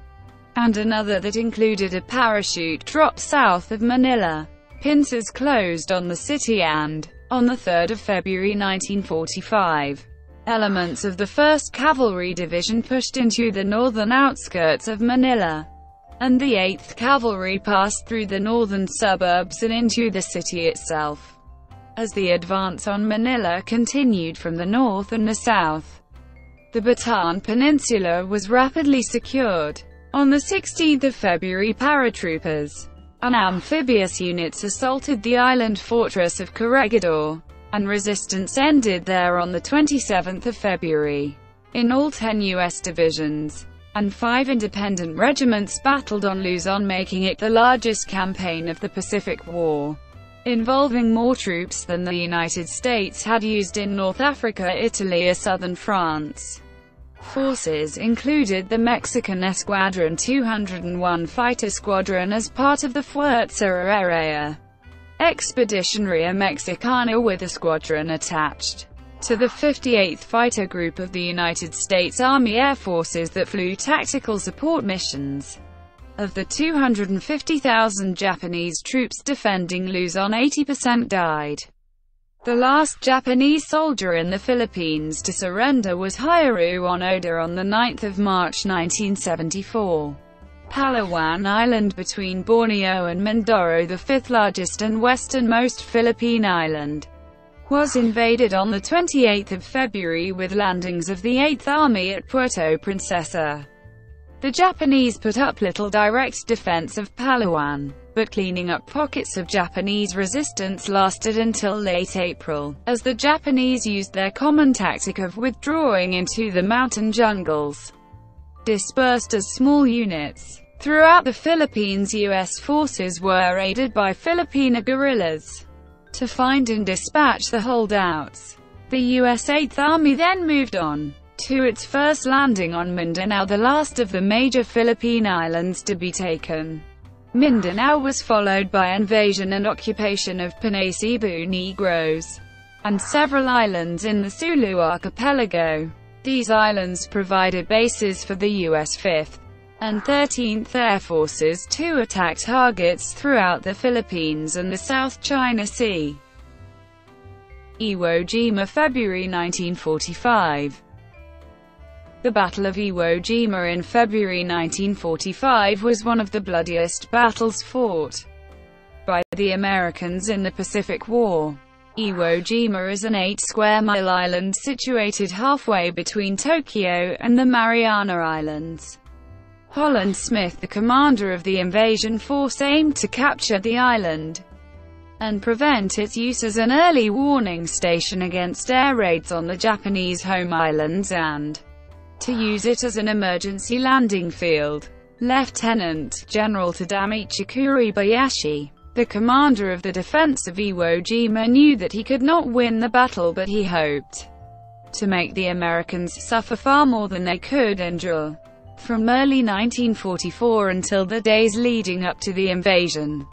and another that included a parachute drop south of Manila. Pincers closed on the city and, on the third of February nineteen forty-five, elements of the first Cavalry Division pushed into the northern outskirts of Manila, and the eighth Cavalry passed through the northern suburbs and into the city itself. As the advance on Manila continued from the north and the south, the Bataan Peninsula was rapidly secured. On the sixteenth of February, paratroopers and amphibious units assaulted the island fortress of Corregidor, and resistance ended there on the twenty-seventh of February. In all, ten U S divisions and five independent regiments battled on Luzon, making it the largest campaign of the Pacific War, involving more troops than the United States had used in North Africa, Italy or southern France. Forces included the Mexican Esquadron two hundred one Fighter Squadron as part of the Fuerza Aérea Expedicionaria Mexicana, with a squadron attached to the fifty-eighth Fighter Group of the United States Army Air Forces that flew tactical support missions. Of the two hundred fifty thousand Japanese troops defending Luzon, eighty percent died. The last Japanese soldier in the Philippines to surrender was Hiroru Onoda on the ninth of March nineteen seventy-four. Palawan Island between Borneo and Mindoro, the fifth largest and westernmost Philippine island, was invaded on the twenty-eighth of February with landings of the Eighth Army at Puerto Princesa. The Japanese put up little direct defense of Palawan, but cleaning up pockets of Japanese resistance lasted until late April, as the Japanese used their common tactic of withdrawing into the mountain jungles, dispersed as small units. Throughout the Philippines, U S forces were aided by Filipina guerrillas to find and dispatch the holdouts. The U S Eighth Army then moved on to its first landing on Mindanao, the last of the major Philippine islands to be taken. Mindanao was followed by invasion and occupation of Panay, Cebu Negroes, and several islands in the Sulu archipelago. These islands provided bases for the U S fifth and thirteenth Air Forces to attack targets throughout the Philippines and the South China Sea. Iwo Jima, February nineteen forty-five. The Battle of Iwo Jima in February nineteen forty-five was one of the bloodiest battles fought by the Americans in the Pacific War. Iwo Jima is an eight square mile island situated halfway between Tokyo and the Mariana Islands. Holland Smith, the commander of the invasion force, aimed to capture the island and prevent its use as an early warning station against air raids on the Japanese home islands and to use it as an emergency landing field. Lieutenant General Tadamichi Kuribayashi, the commander of the defense of Iwo Jima, knew that he could not win the battle, but he hoped to make the Americans suffer far more than they could endure. From early nineteen forty-four until the days leading up to the invasion,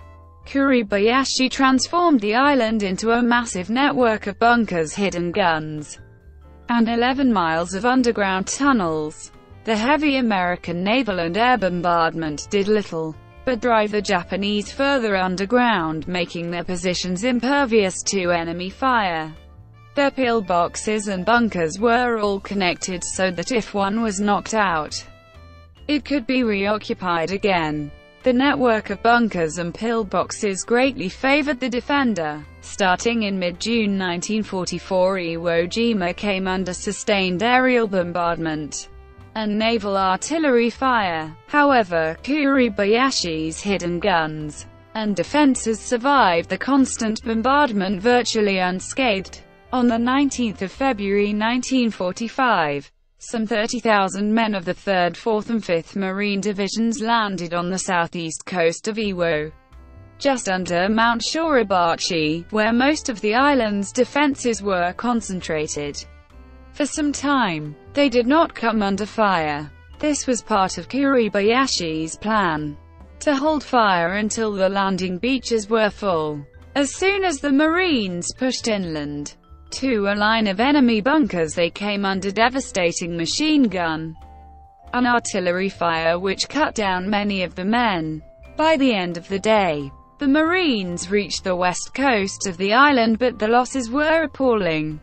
Kuribayashi transformed the island into a massive network of bunkers, hidden guns, and eleven miles of underground tunnels. The heavy American naval and air bombardment did little but drive the Japanese further underground, making their positions impervious to enemy fire. Their pillboxes and bunkers were all connected so that if one was knocked out, it could be reoccupied again. The network of bunkers and pillboxes greatly favored the defender. Starting in mid-June nineteen forty-four, Iwo Jima came under sustained aerial bombardment and naval artillery fire. However, Kuribayashi's hidden guns and defenses survived the constant bombardment virtually unscathed. On the nineteenth of February nineteen forty-five, some thirty thousand men of the third, fourth and fifth Marine Divisions landed on the southeast coast of Iwo, just under Mount Shoribachi, where most of the island's defenses were concentrated. For some time, they did not come under fire. This was part of Kuribayashi's plan, to hold fire until the landing beaches were full. As soon as the Marines pushed inland to a line of enemy bunkers, they came under devastating machine gun and artillery fire, which cut down many of the men. By the end of the day, the Marines reached the west coast of the island, but the losses were appalling.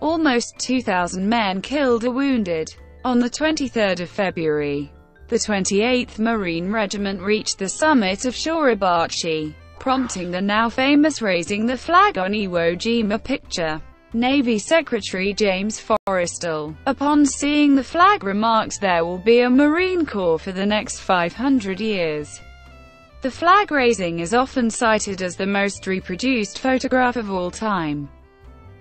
Almost two thousand men killed or wounded. On the twenty-third of February, the twenty-eighth Marine Regiment reached the summit of Shoribachi, prompting the now famous Raising the Flag on Iwo Jima picture. Navy Secretary James Forrestal, upon seeing the flag, remarked, "There will be a Marine Corps for the next five hundred years. The flag raising is often cited as the most reproduced photograph of all time,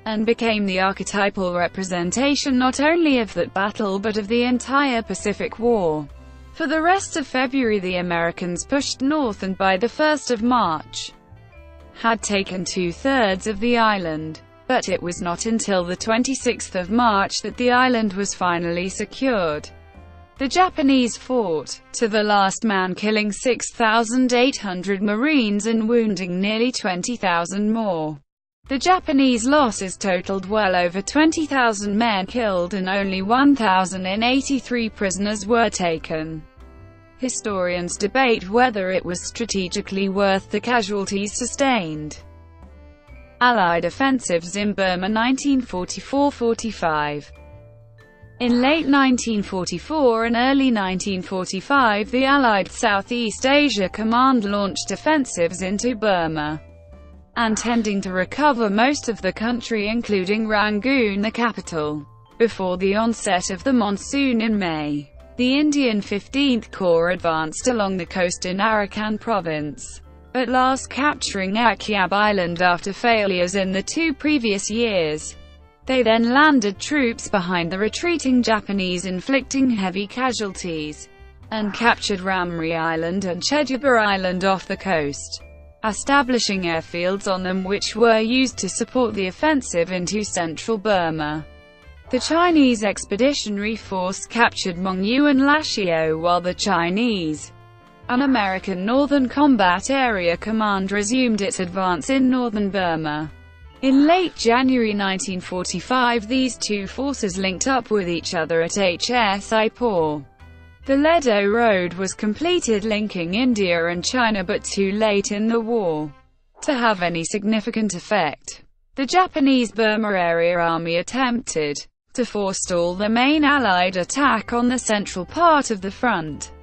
and became the archetypal representation not only of that battle but of the entire Pacific War." For the rest of February, the Americans pushed north and by the first of March, had taken two-thirds of the island. But it was not until the twenty-sixth of March that the island was finally secured. The Japanese fought to the last man, killing six thousand eight hundred Marines and wounding nearly twenty thousand more. The Japanese losses totaled well over twenty thousand men killed and only one thousand eighty-three prisoners were taken. Historians debate whether it was strategically worth the casualties sustained. Allied offensives in Burma, nineteen forty-four to forty-five. In late nineteen forty-four and early nineteen forty-five, the Allied Southeast Asia Command launched offensives into Burma, intending to recover most of the country, including Rangoon, the capital, before the onset of the monsoon in May. The Indian fifteenth Corps advanced along the coast in Arakan province, at last capturing Akyab Island after failures in the two previous years. They then landed troops behind the retreating Japanese, inflicting heavy casualties, and captured Ramri Island and Chejuba Island off the coast, establishing airfields on them which were used to support the offensive into central Burma. The Chinese Expeditionary Force captured Mongyu and Lashio, while the Chinese and American Northern Combat Area Command resumed its advance in northern Burma. In late January nineteen forty-five, these two forces linked up with each other at H S I P O R. The Ledo Road was completed linking India and China, but too late in the war to have any significant effect. The Japanese Burma Area Army attempted to forestall the main Allied attack on the central part of the front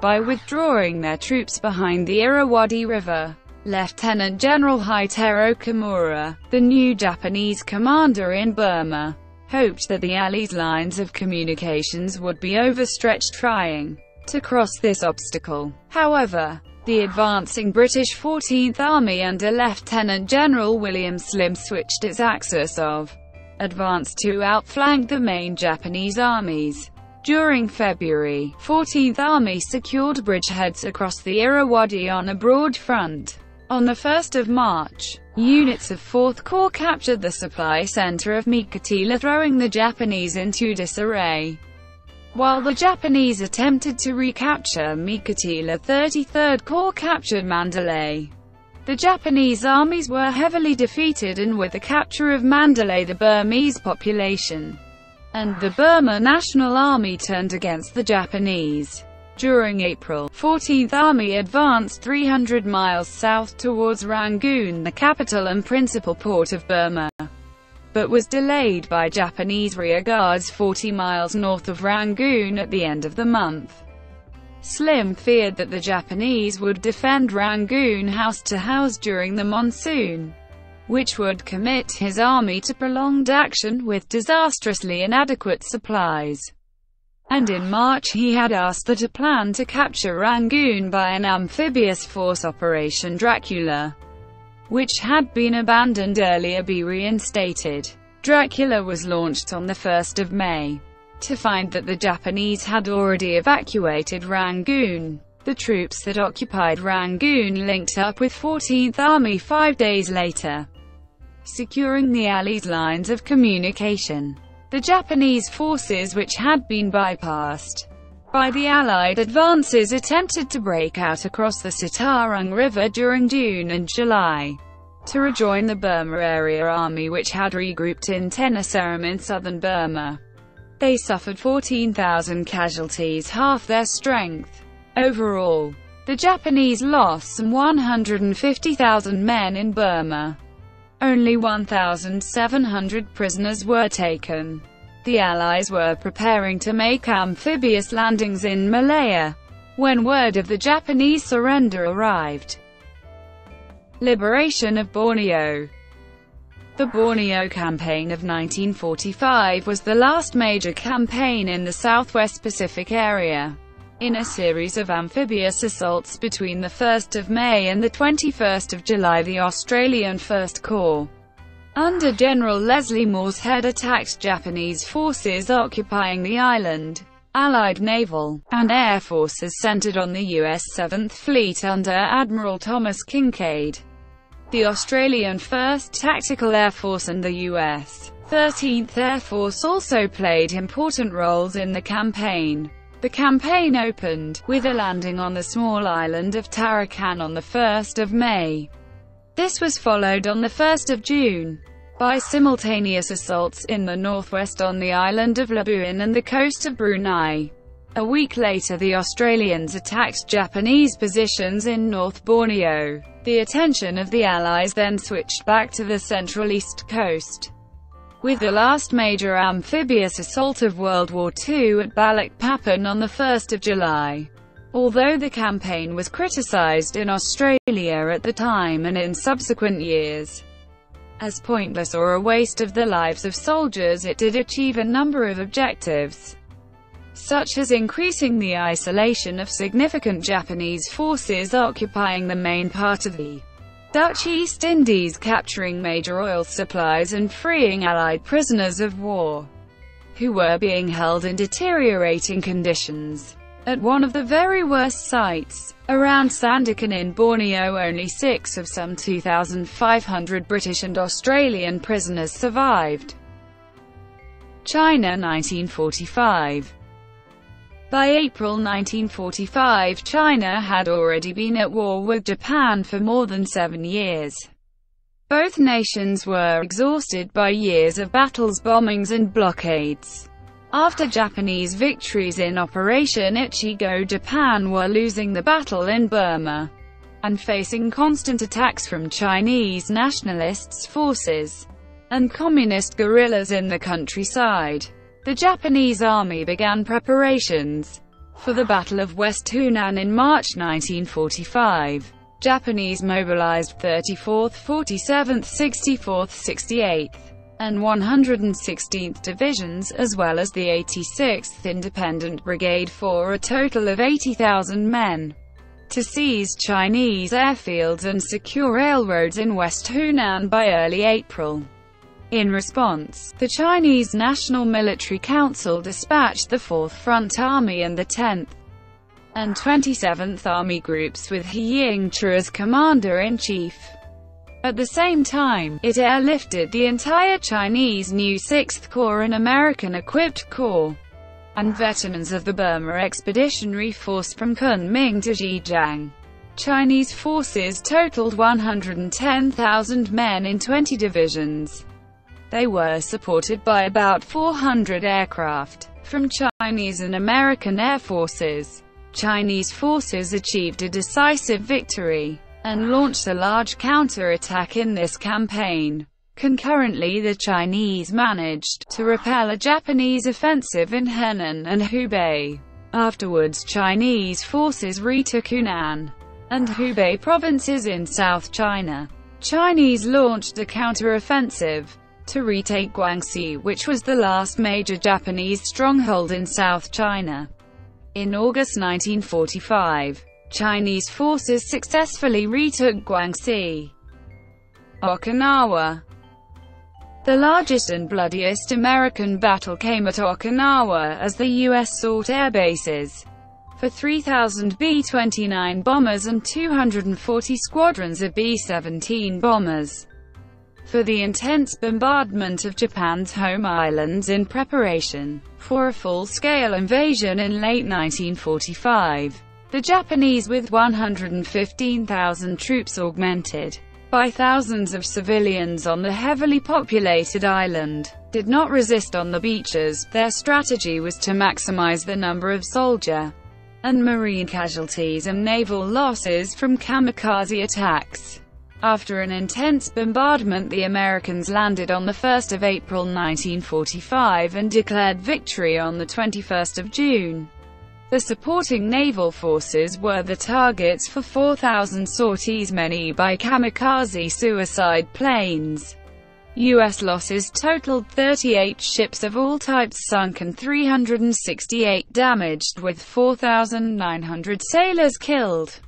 by withdrawing their troops behind the Irrawaddy River. Lieutenant General Hitaro Kimura, the new Japanese commander in Burma, hoped that the Allies' lines of communications would be overstretched trying to cross this obstacle. However, the advancing British fourteenth Army under Lieutenant General William Slim switched its axis of advance to outflank the main Japanese armies. During February, fourteenth Army secured bridgeheads across the Irrawaddy on a broad front. On the first of March, units of fourth Corps captured the supply center of Mikatila, throwing the Japanese into disarray. While the Japanese attempted to recapture Mikatila, thirty-third Corps captured Mandalay. The Japanese armies were heavily defeated, and with the capture of Mandalay the Burmese population and the Burma National Army turned against the Japanese. During April, fourteenth Army advanced three hundred miles south towards Rangoon, the capital and principal port of Burma, but was delayed by Japanese rearguards forty miles north of Rangoon at the end of the month. Slim feared that the Japanese would defend Rangoon house to house during the monsoon, which would commit his army to prolonged action with disastrously inadequate supplies. And in March he had asked that a plan to capture Rangoon by an amphibious force, Operation Dracula, which had been abandoned earlier, be reinstated. Dracula was launched on the first of May. To find that the Japanese had already evacuated Rangoon, the troops that occupied Rangoon linked up with fourteenth Army five days later, securing the Allies' lines of communication. The Japanese forces, which had been bypassed by the Allied advances, attempted to break out across the Sitarang River during June and July to rejoin the Burma Area Army, which had regrouped in Tenasserim in southern Burma. They suffered fourteen thousand casualties, half their strength. Overall, the Japanese lost some one hundred fifty thousand men in Burma. Only one thousand seven hundred prisoners were taken. The Allies were preparing to make amphibious landings in Malaya when word of the Japanese surrender arrived. Liberation of Borneo. The Borneo Campaign of nineteen forty-five was the last major campaign in the Southwest Pacific area, in a series of amphibious assaults between the first of May and the twenty-first of July. The Australian First Corps, under General Leslie Moore's head, attacked Japanese forces occupying the island. Allied naval and air forces centered on the U S seventh Fleet under Admiral Thomas Kincaid, the Australian first Tactical Air Force, and the U S thirteenth Air Force also played important roles in the campaign. The campaign opened with a landing on the small island of Tarakan on the first of May. This was followed on the first of June by simultaneous assaults in the northwest on the island of Labuan and the coast of Brunei. A week later, the Australians attacked Japanese positions in North Borneo. The attention of the Allies then switched back to the central east coast, with the last major amphibious assault of World War Two at Balak Papan on the first of July. Although the campaign was criticized in Australia at the time and in subsequent years as pointless or a waste of the lives of soldiers, it did achieve a number of objectives, such as increasing the isolation of significant Japanese forces occupying the main part of the Dutch East Indies, capturing major oil supplies and freeing Allied prisoners of war who were being held in deteriorating conditions at one of the very worst sites, around Sandakan in Borneo. Only six of some two thousand five hundred British and Australian prisoners survived. China, nineteen forty-five. By April nineteen forty-five, China had already been at war with Japan for more than seven years. Both nations were exhausted by years of battles, bombings and blockades. After Japanese victories in Operation Ichigo, Japan were losing the battle in Burma and facing constant attacks from Chinese nationalists' forces and communist guerrillas in the countryside. The Japanese army began preparations for the Battle of West Hunan in March nineteen forty-five. Japanese mobilized thirty-fourth, forty-seventh, sixty-fourth, sixty-eighth, and one hundred sixteenth Divisions, as well as the eighty-sixth Independent Brigade, for a total of eighty thousand men, to seize Chinese airfields and secure railroads in West Hunan by early April. In response, the Chinese National Military Council dispatched the fourth Front Army and the tenth and twenty-seventh Army Groups with He Yingchu as commander-in-chief. At the same time, it airlifted the entire Chinese new sixth Corps and American-equipped Corps and veterans of the Burma Expeditionary Force from Kunming to Zhejiang. Chinese forces totaled one hundred ten thousand men in twenty divisions. They were supported by about four hundred aircraft from Chinese and American air forces. Chinese forces achieved a decisive victory and launched a large counter-attack in this campaign. Concurrently, the Chinese managed to repel a Japanese offensive in Henan and Hubei. Afterwards, Chinese forces retook Hunan and Hubei provinces in South China. Chinese launched a counter-offensive to retake Guangxi, which was the last major Japanese stronghold in South China. In August nineteen forty-five, Chinese forces successfully retook Guangxi, Okinawa. The largest and bloodiest American battle came at Okinawa, as the U S sought air bases for three thousand B twenty-nine bombers and two hundred forty squadrons of B seventeen bombers for the intense bombardment of Japan's home islands in preparation for a full-scale invasion in late nineteen forty-five. The Japanese, with one hundred fifteen thousand troops augmented by thousands of civilians on the heavily populated island, did not resist on the beaches. Their strategy was to maximize the number of soldier and marine casualties and naval losses from kamikaze attacks. After an intense bombardment, the Americans landed on the first of April nineteen forty-five and declared victory on the twenty-first of June. The supporting naval forces were the targets for four thousand sorties, many by kamikaze suicide planes. U S losses totaled thirty-eight ships of all types sunk and three hundred sixty-eight damaged, with four thousand nine hundred sailors killed.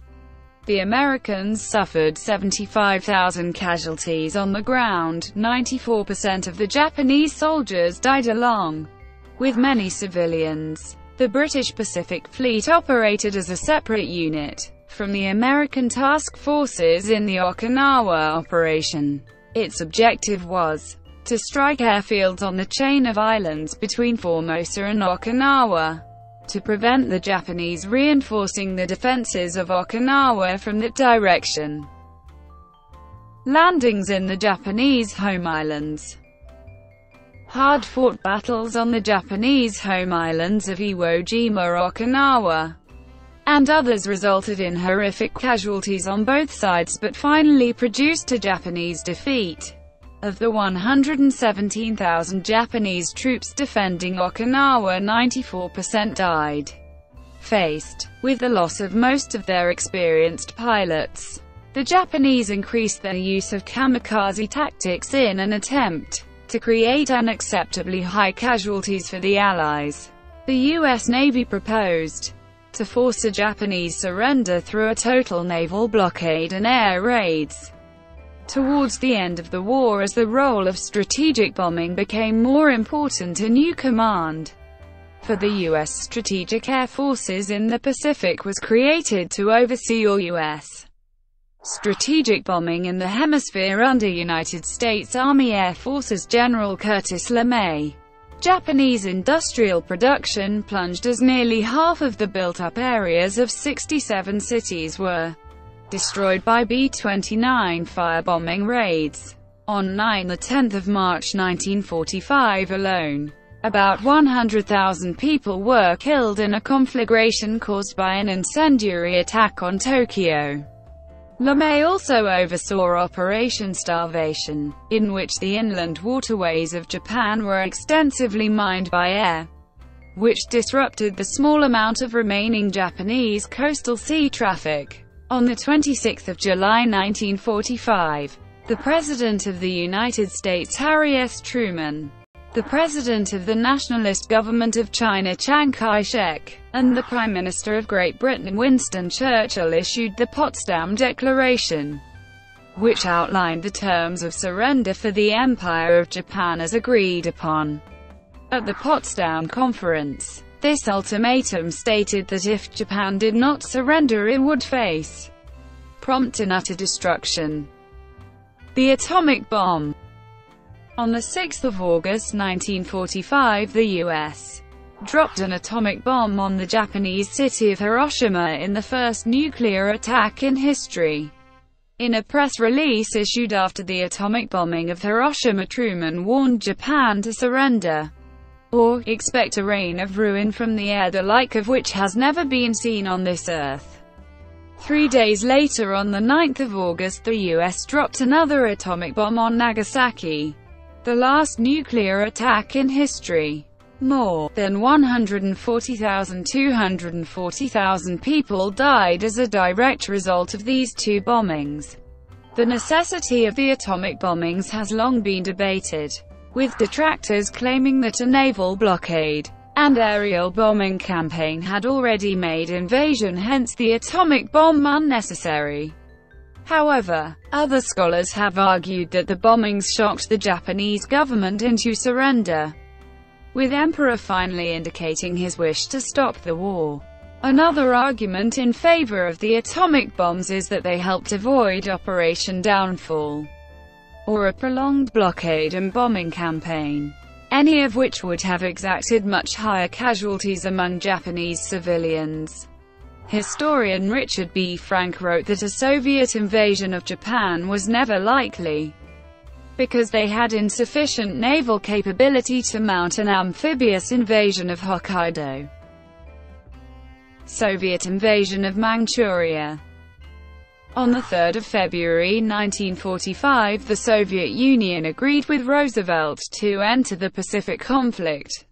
The Americans suffered seventy-five thousand casualties on the ground. ninety-four percent of the Japanese soldiers died, along with many civilians. The British Pacific Fleet operated as a separate unit from the American task forces in the Okinawa operation. Its objective was to strike airfields on the chain of islands between Formosa and Okinawa, to prevent the Japanese reinforcing the defenses of Okinawa from that direction. Landings in the Japanese home islands. Hard-fought battles on the Japanese home islands of Iwo Jima, Okinawa, and others resulted in horrific casualties on both sides, but finally produced a Japanese defeat. Of the one hundred seventeen thousand Japanese troops defending Okinawa, ninety-four percent died. Faced with the loss of most of their experienced pilots, the Japanese increased their use of kamikaze tactics in an attempt to create unacceptably high casualties for the Allies. The U S Navy proposed to force a Japanese surrender through a total naval blockade and air raids. Towards the end of the war, as the role of strategic bombing became more important, a new command for the U S Strategic Air Forces in the Pacific was created to oversee all U S strategic bombing in the hemisphere under United States Army Air Forces General Curtis LeMay. Japanese industrial production plunged as nearly half of the built-up areas of sixty-seven cities were destroyed by B twenty-nine firebombing raids. On the tenth of March nineteen forty-five alone, about one hundred thousand people were killed in a conflagration caused by an incendiary attack on Tokyo. LeMay also oversaw Operation Starvation, in which the inland waterways of Japan were extensively mined by air, which disrupted the small amount of remaining Japanese coastal sea traffic. On the twenty-sixth of July nineteen forty-five, the President of the United States Harry S. Truman, the President of the Nationalist Government of China Chiang Kai-shek, and the Prime Minister of Great Britain Winston Churchill issued the Potsdam Declaration, which outlined the terms of surrender for the Empire of Japan as agreed upon at the Potsdam Conference. This ultimatum stated that if Japan did not surrender, it would face prompt and utter destruction. The atomic bomb. On the sixth of August nineteen forty-five, the U S dropped an atomic bomb on the Japanese city of Hiroshima in the first nuclear attack in history. In a press release issued after the atomic bombing of Hiroshima, Truman warned Japan to surrender or expect a rain of ruin from the air, the like of which has never been seen on this earth. Three days later, on the ninth of August, the U S dropped another atomic bomb on Nagasaki, the last nuclear attack in history. More than one hundred forty thousand to two hundred forty thousand people died as a direct result of these two bombings. The necessity of the atomic bombings has long been debated, with detractors claiming that a naval blockade and aerial bombing campaign had already made invasion, hence the atomic bomb, unnecessary. However, other scholars have argued that the bombings shocked the Japanese government into surrender, with Emperor finally indicating his wish to stop the war. Another argument in favor of the atomic bombs is that they helped avoid Operation Downfall, or a prolonged blockade and bombing campaign, any of which would have exacted much higher casualties among Japanese civilians. Historian Richard B. Frank wrote that a Soviet invasion of Japan was never likely, because they had insufficient naval capability to mount an amphibious invasion of Hokkaido. Soviet invasion of Manchuria. On the third of February nineteen forty-five, the Soviet Union agreed with Roosevelt to enter the Pacific conflict.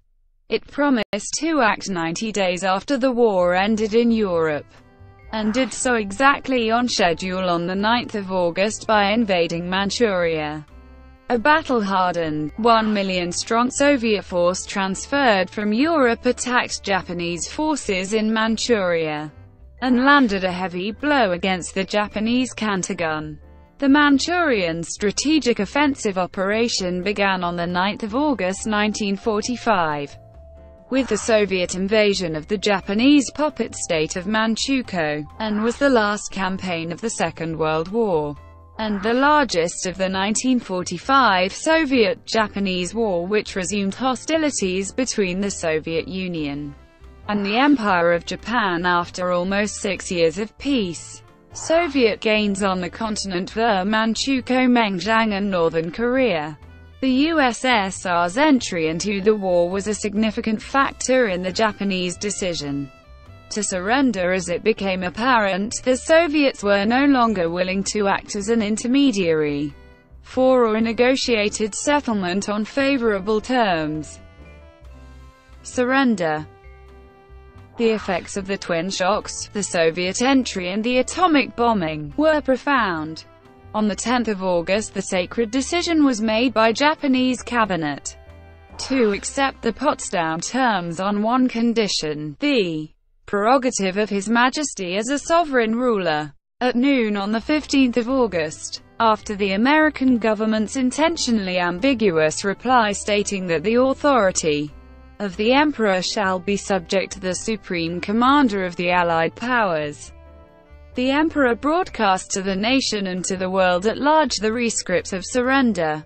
It promised to act ninety days after the war ended in Europe, and did so exactly on schedule on the ninth of August by invading Manchuria. A battle-hardened, one million strong Soviet force transferred from Europe attacked Japanese forces in Manchuria and landed a heavy blow against the Japanese Kantagun. The Manchurian strategic offensive operation began on the ninth of August nineteen forty-five, with the Soviet invasion of the Japanese puppet state of Manchukuo, and was the last campaign of the Second World War, and the largest of the nineteen forty-five Soviet-Japanese War, which resumed hostilities between the Soviet Union and the Empire of Japan after almost six years of peace. Soviet gains on the continent were Manchukuo, Mengjiang and Northern Korea. The U S S R's entry into the war was a significant factor in the Japanese decision to surrender, as it became apparent the Soviets were no longer willing to act as an intermediary for or a negotiated settlement on favorable terms. Surrender. The effects of the twin shocks, the Soviet entry and the atomic bombing, were profound. On the tenth of August, the sacred decision was made by Japanese cabinet to accept the Potsdam terms on one condition, the prerogative of His Majesty as a sovereign ruler. At noon on the fifteenth of August, after the American government's intentionally ambiguous reply stating that the authority of the Emperor shall be subject to the Supreme Commander of the Allied Powers, the Emperor broadcast to the nation and to the world at large the rescript of surrender,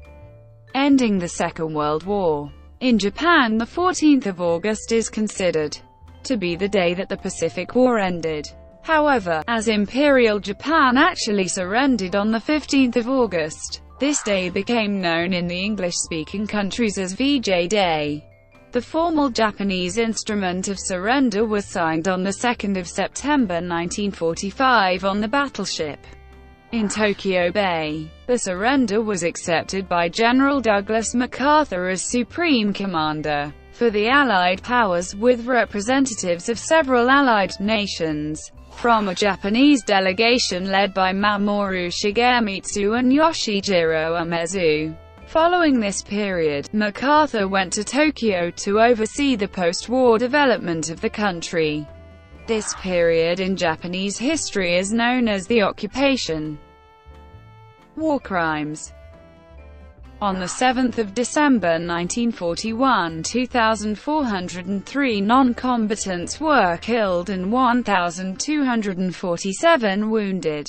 ending the Second World War. In Japan, the fourteenth of August is considered to be the day that the Pacific War ended. However, as Imperial Japan actually surrendered on the fifteenth of August, this day became known in the English-speaking countries as V J Day. The formal Japanese instrument of surrender was signed on the second of September nineteen forty-five on the battleship in Tokyo Bay. The surrender was accepted by General Douglas MacArthur as Supreme Commander for the Allied powers, with representatives of several Allied nations, from a Japanese delegation led by Mamoru Shigemitsu and Yoshijiro Umezu. Following this period, MacArthur went to Tokyo to oversee the post-war development of the country. This period in Japanese history is known as the occupation. War crimes. On the seventh of December nineteen forty-one, two thousand four hundred three non-combatants were killed and one thousand two hundred forty-seven wounded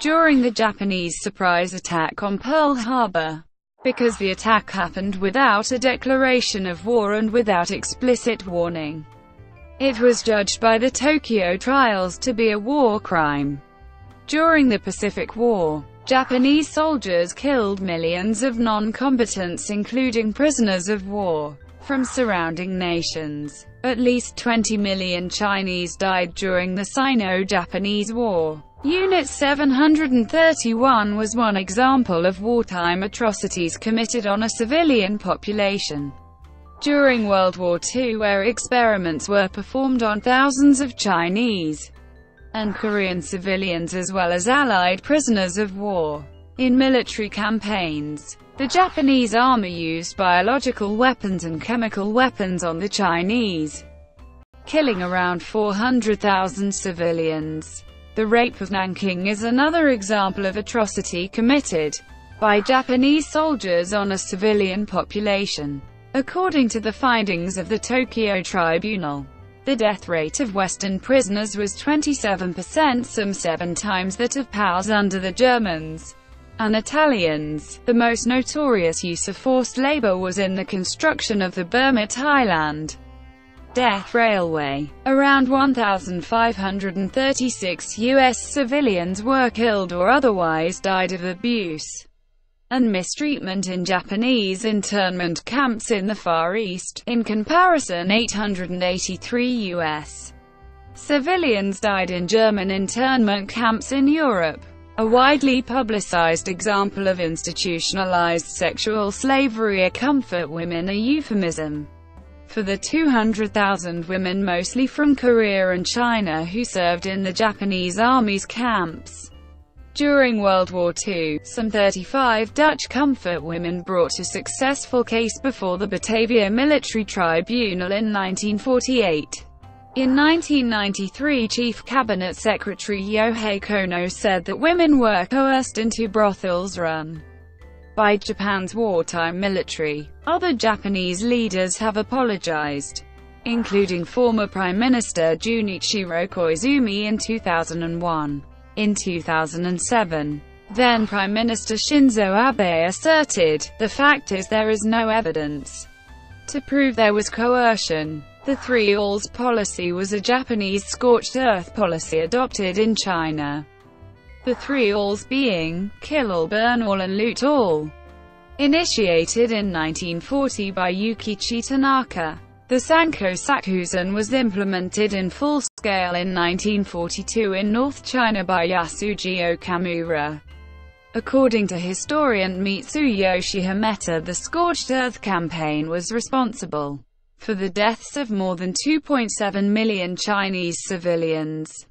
during the Japanese surprise attack on Pearl Harbor. Because the attack happened without a declaration of war and without explicit warning, it was judged by the Tokyo trials to be a war crime. During the Pacific War, Japanese soldiers killed millions of non-combatants, including prisoners of war, from surrounding nations. At least twenty million Chinese died during the Sino-Japanese War. Unit seven hundred thirty-one was one example of wartime atrocities committed on a civilian population. During World War Two, where experiments were performed on thousands of Chinese and Korean civilians as well as Allied prisoners of war. In military campaigns, the Japanese army used biological weapons and chemical weapons on the Chinese, killing around four hundred thousand civilians. The rape of Nanking is another example of atrocity committed by Japanese soldiers on a civilian population. According to the findings of the Tokyo Tribunal, the death rate of Western prisoners was twenty-seven percent, some seven times that of POWs under the Germans and Italians. The most notorious use of forced labor was in the construction of the Burma-Thailand Death Railway. Around one thousand five hundred thirty-six U S civilians were killed or otherwise died of abuse and mistreatment in Japanese internment camps in the Far East. In comparison, eight hundred eighty-three U S civilians died in German internment camps in Europe. A widely publicized example of institutionalized sexual slavery, a comfort women, a euphemism for the two hundred thousand women, mostly from Korea and China, who served in the Japanese army's camps. During World War Two, some thirty-five Dutch comfort women brought a successful case before the Batavia Military Tribunal in nineteen forty-eight. In nineteen ninety-three, Chief Cabinet Secretary Yohei Kono said that women were coerced into brothels run by Japan's wartime military. Other Japanese leaders have apologized, including former Prime Minister Junichiro Koizumi in two thousand one. In two thousand seven, then Prime Minister Shinzo Abe asserted, "The fact is there is no evidence to prove there was coercion." The Three Alls policy was a Japanese scorched earth policy adopted in China. The three alls being, kill all, burn all and loot all. Initiated in nineteen forty by Yukichi Tanaka, the Sanko Sakuzen was implemented in full scale in nineteen forty-two in North China by Yasuji Okamura. According to historian Mitsuyo Shihimeta, the Scorched Earth campaign was responsible for the deaths of more than two point seven million Chinese civilians.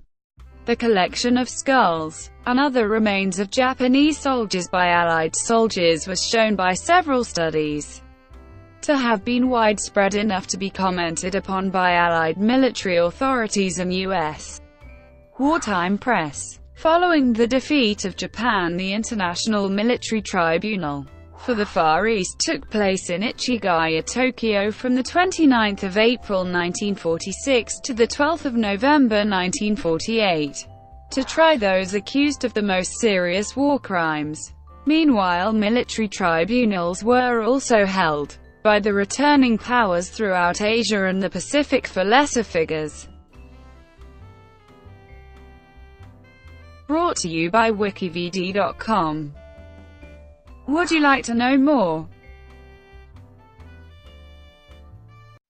The collection of skulls and other remains of Japanese soldiers by Allied soldiers was shown by several studies to have been widespread enough to be commented upon by Allied military authorities and U S wartime press. Following the defeat of Japan, the International Military Tribunal for the Far East took place in Ichigaya, Tokyo from the twenty-ninth of April nineteen forty-six to the twelfth of November nineteen forty-eight, to try those accused of the most serious war crimes. Meanwhile, military tribunals were also held by the returning powers throughout Asia and the Pacific for lesser figures. Brought to you by wikivd dot com. Would you like to know more?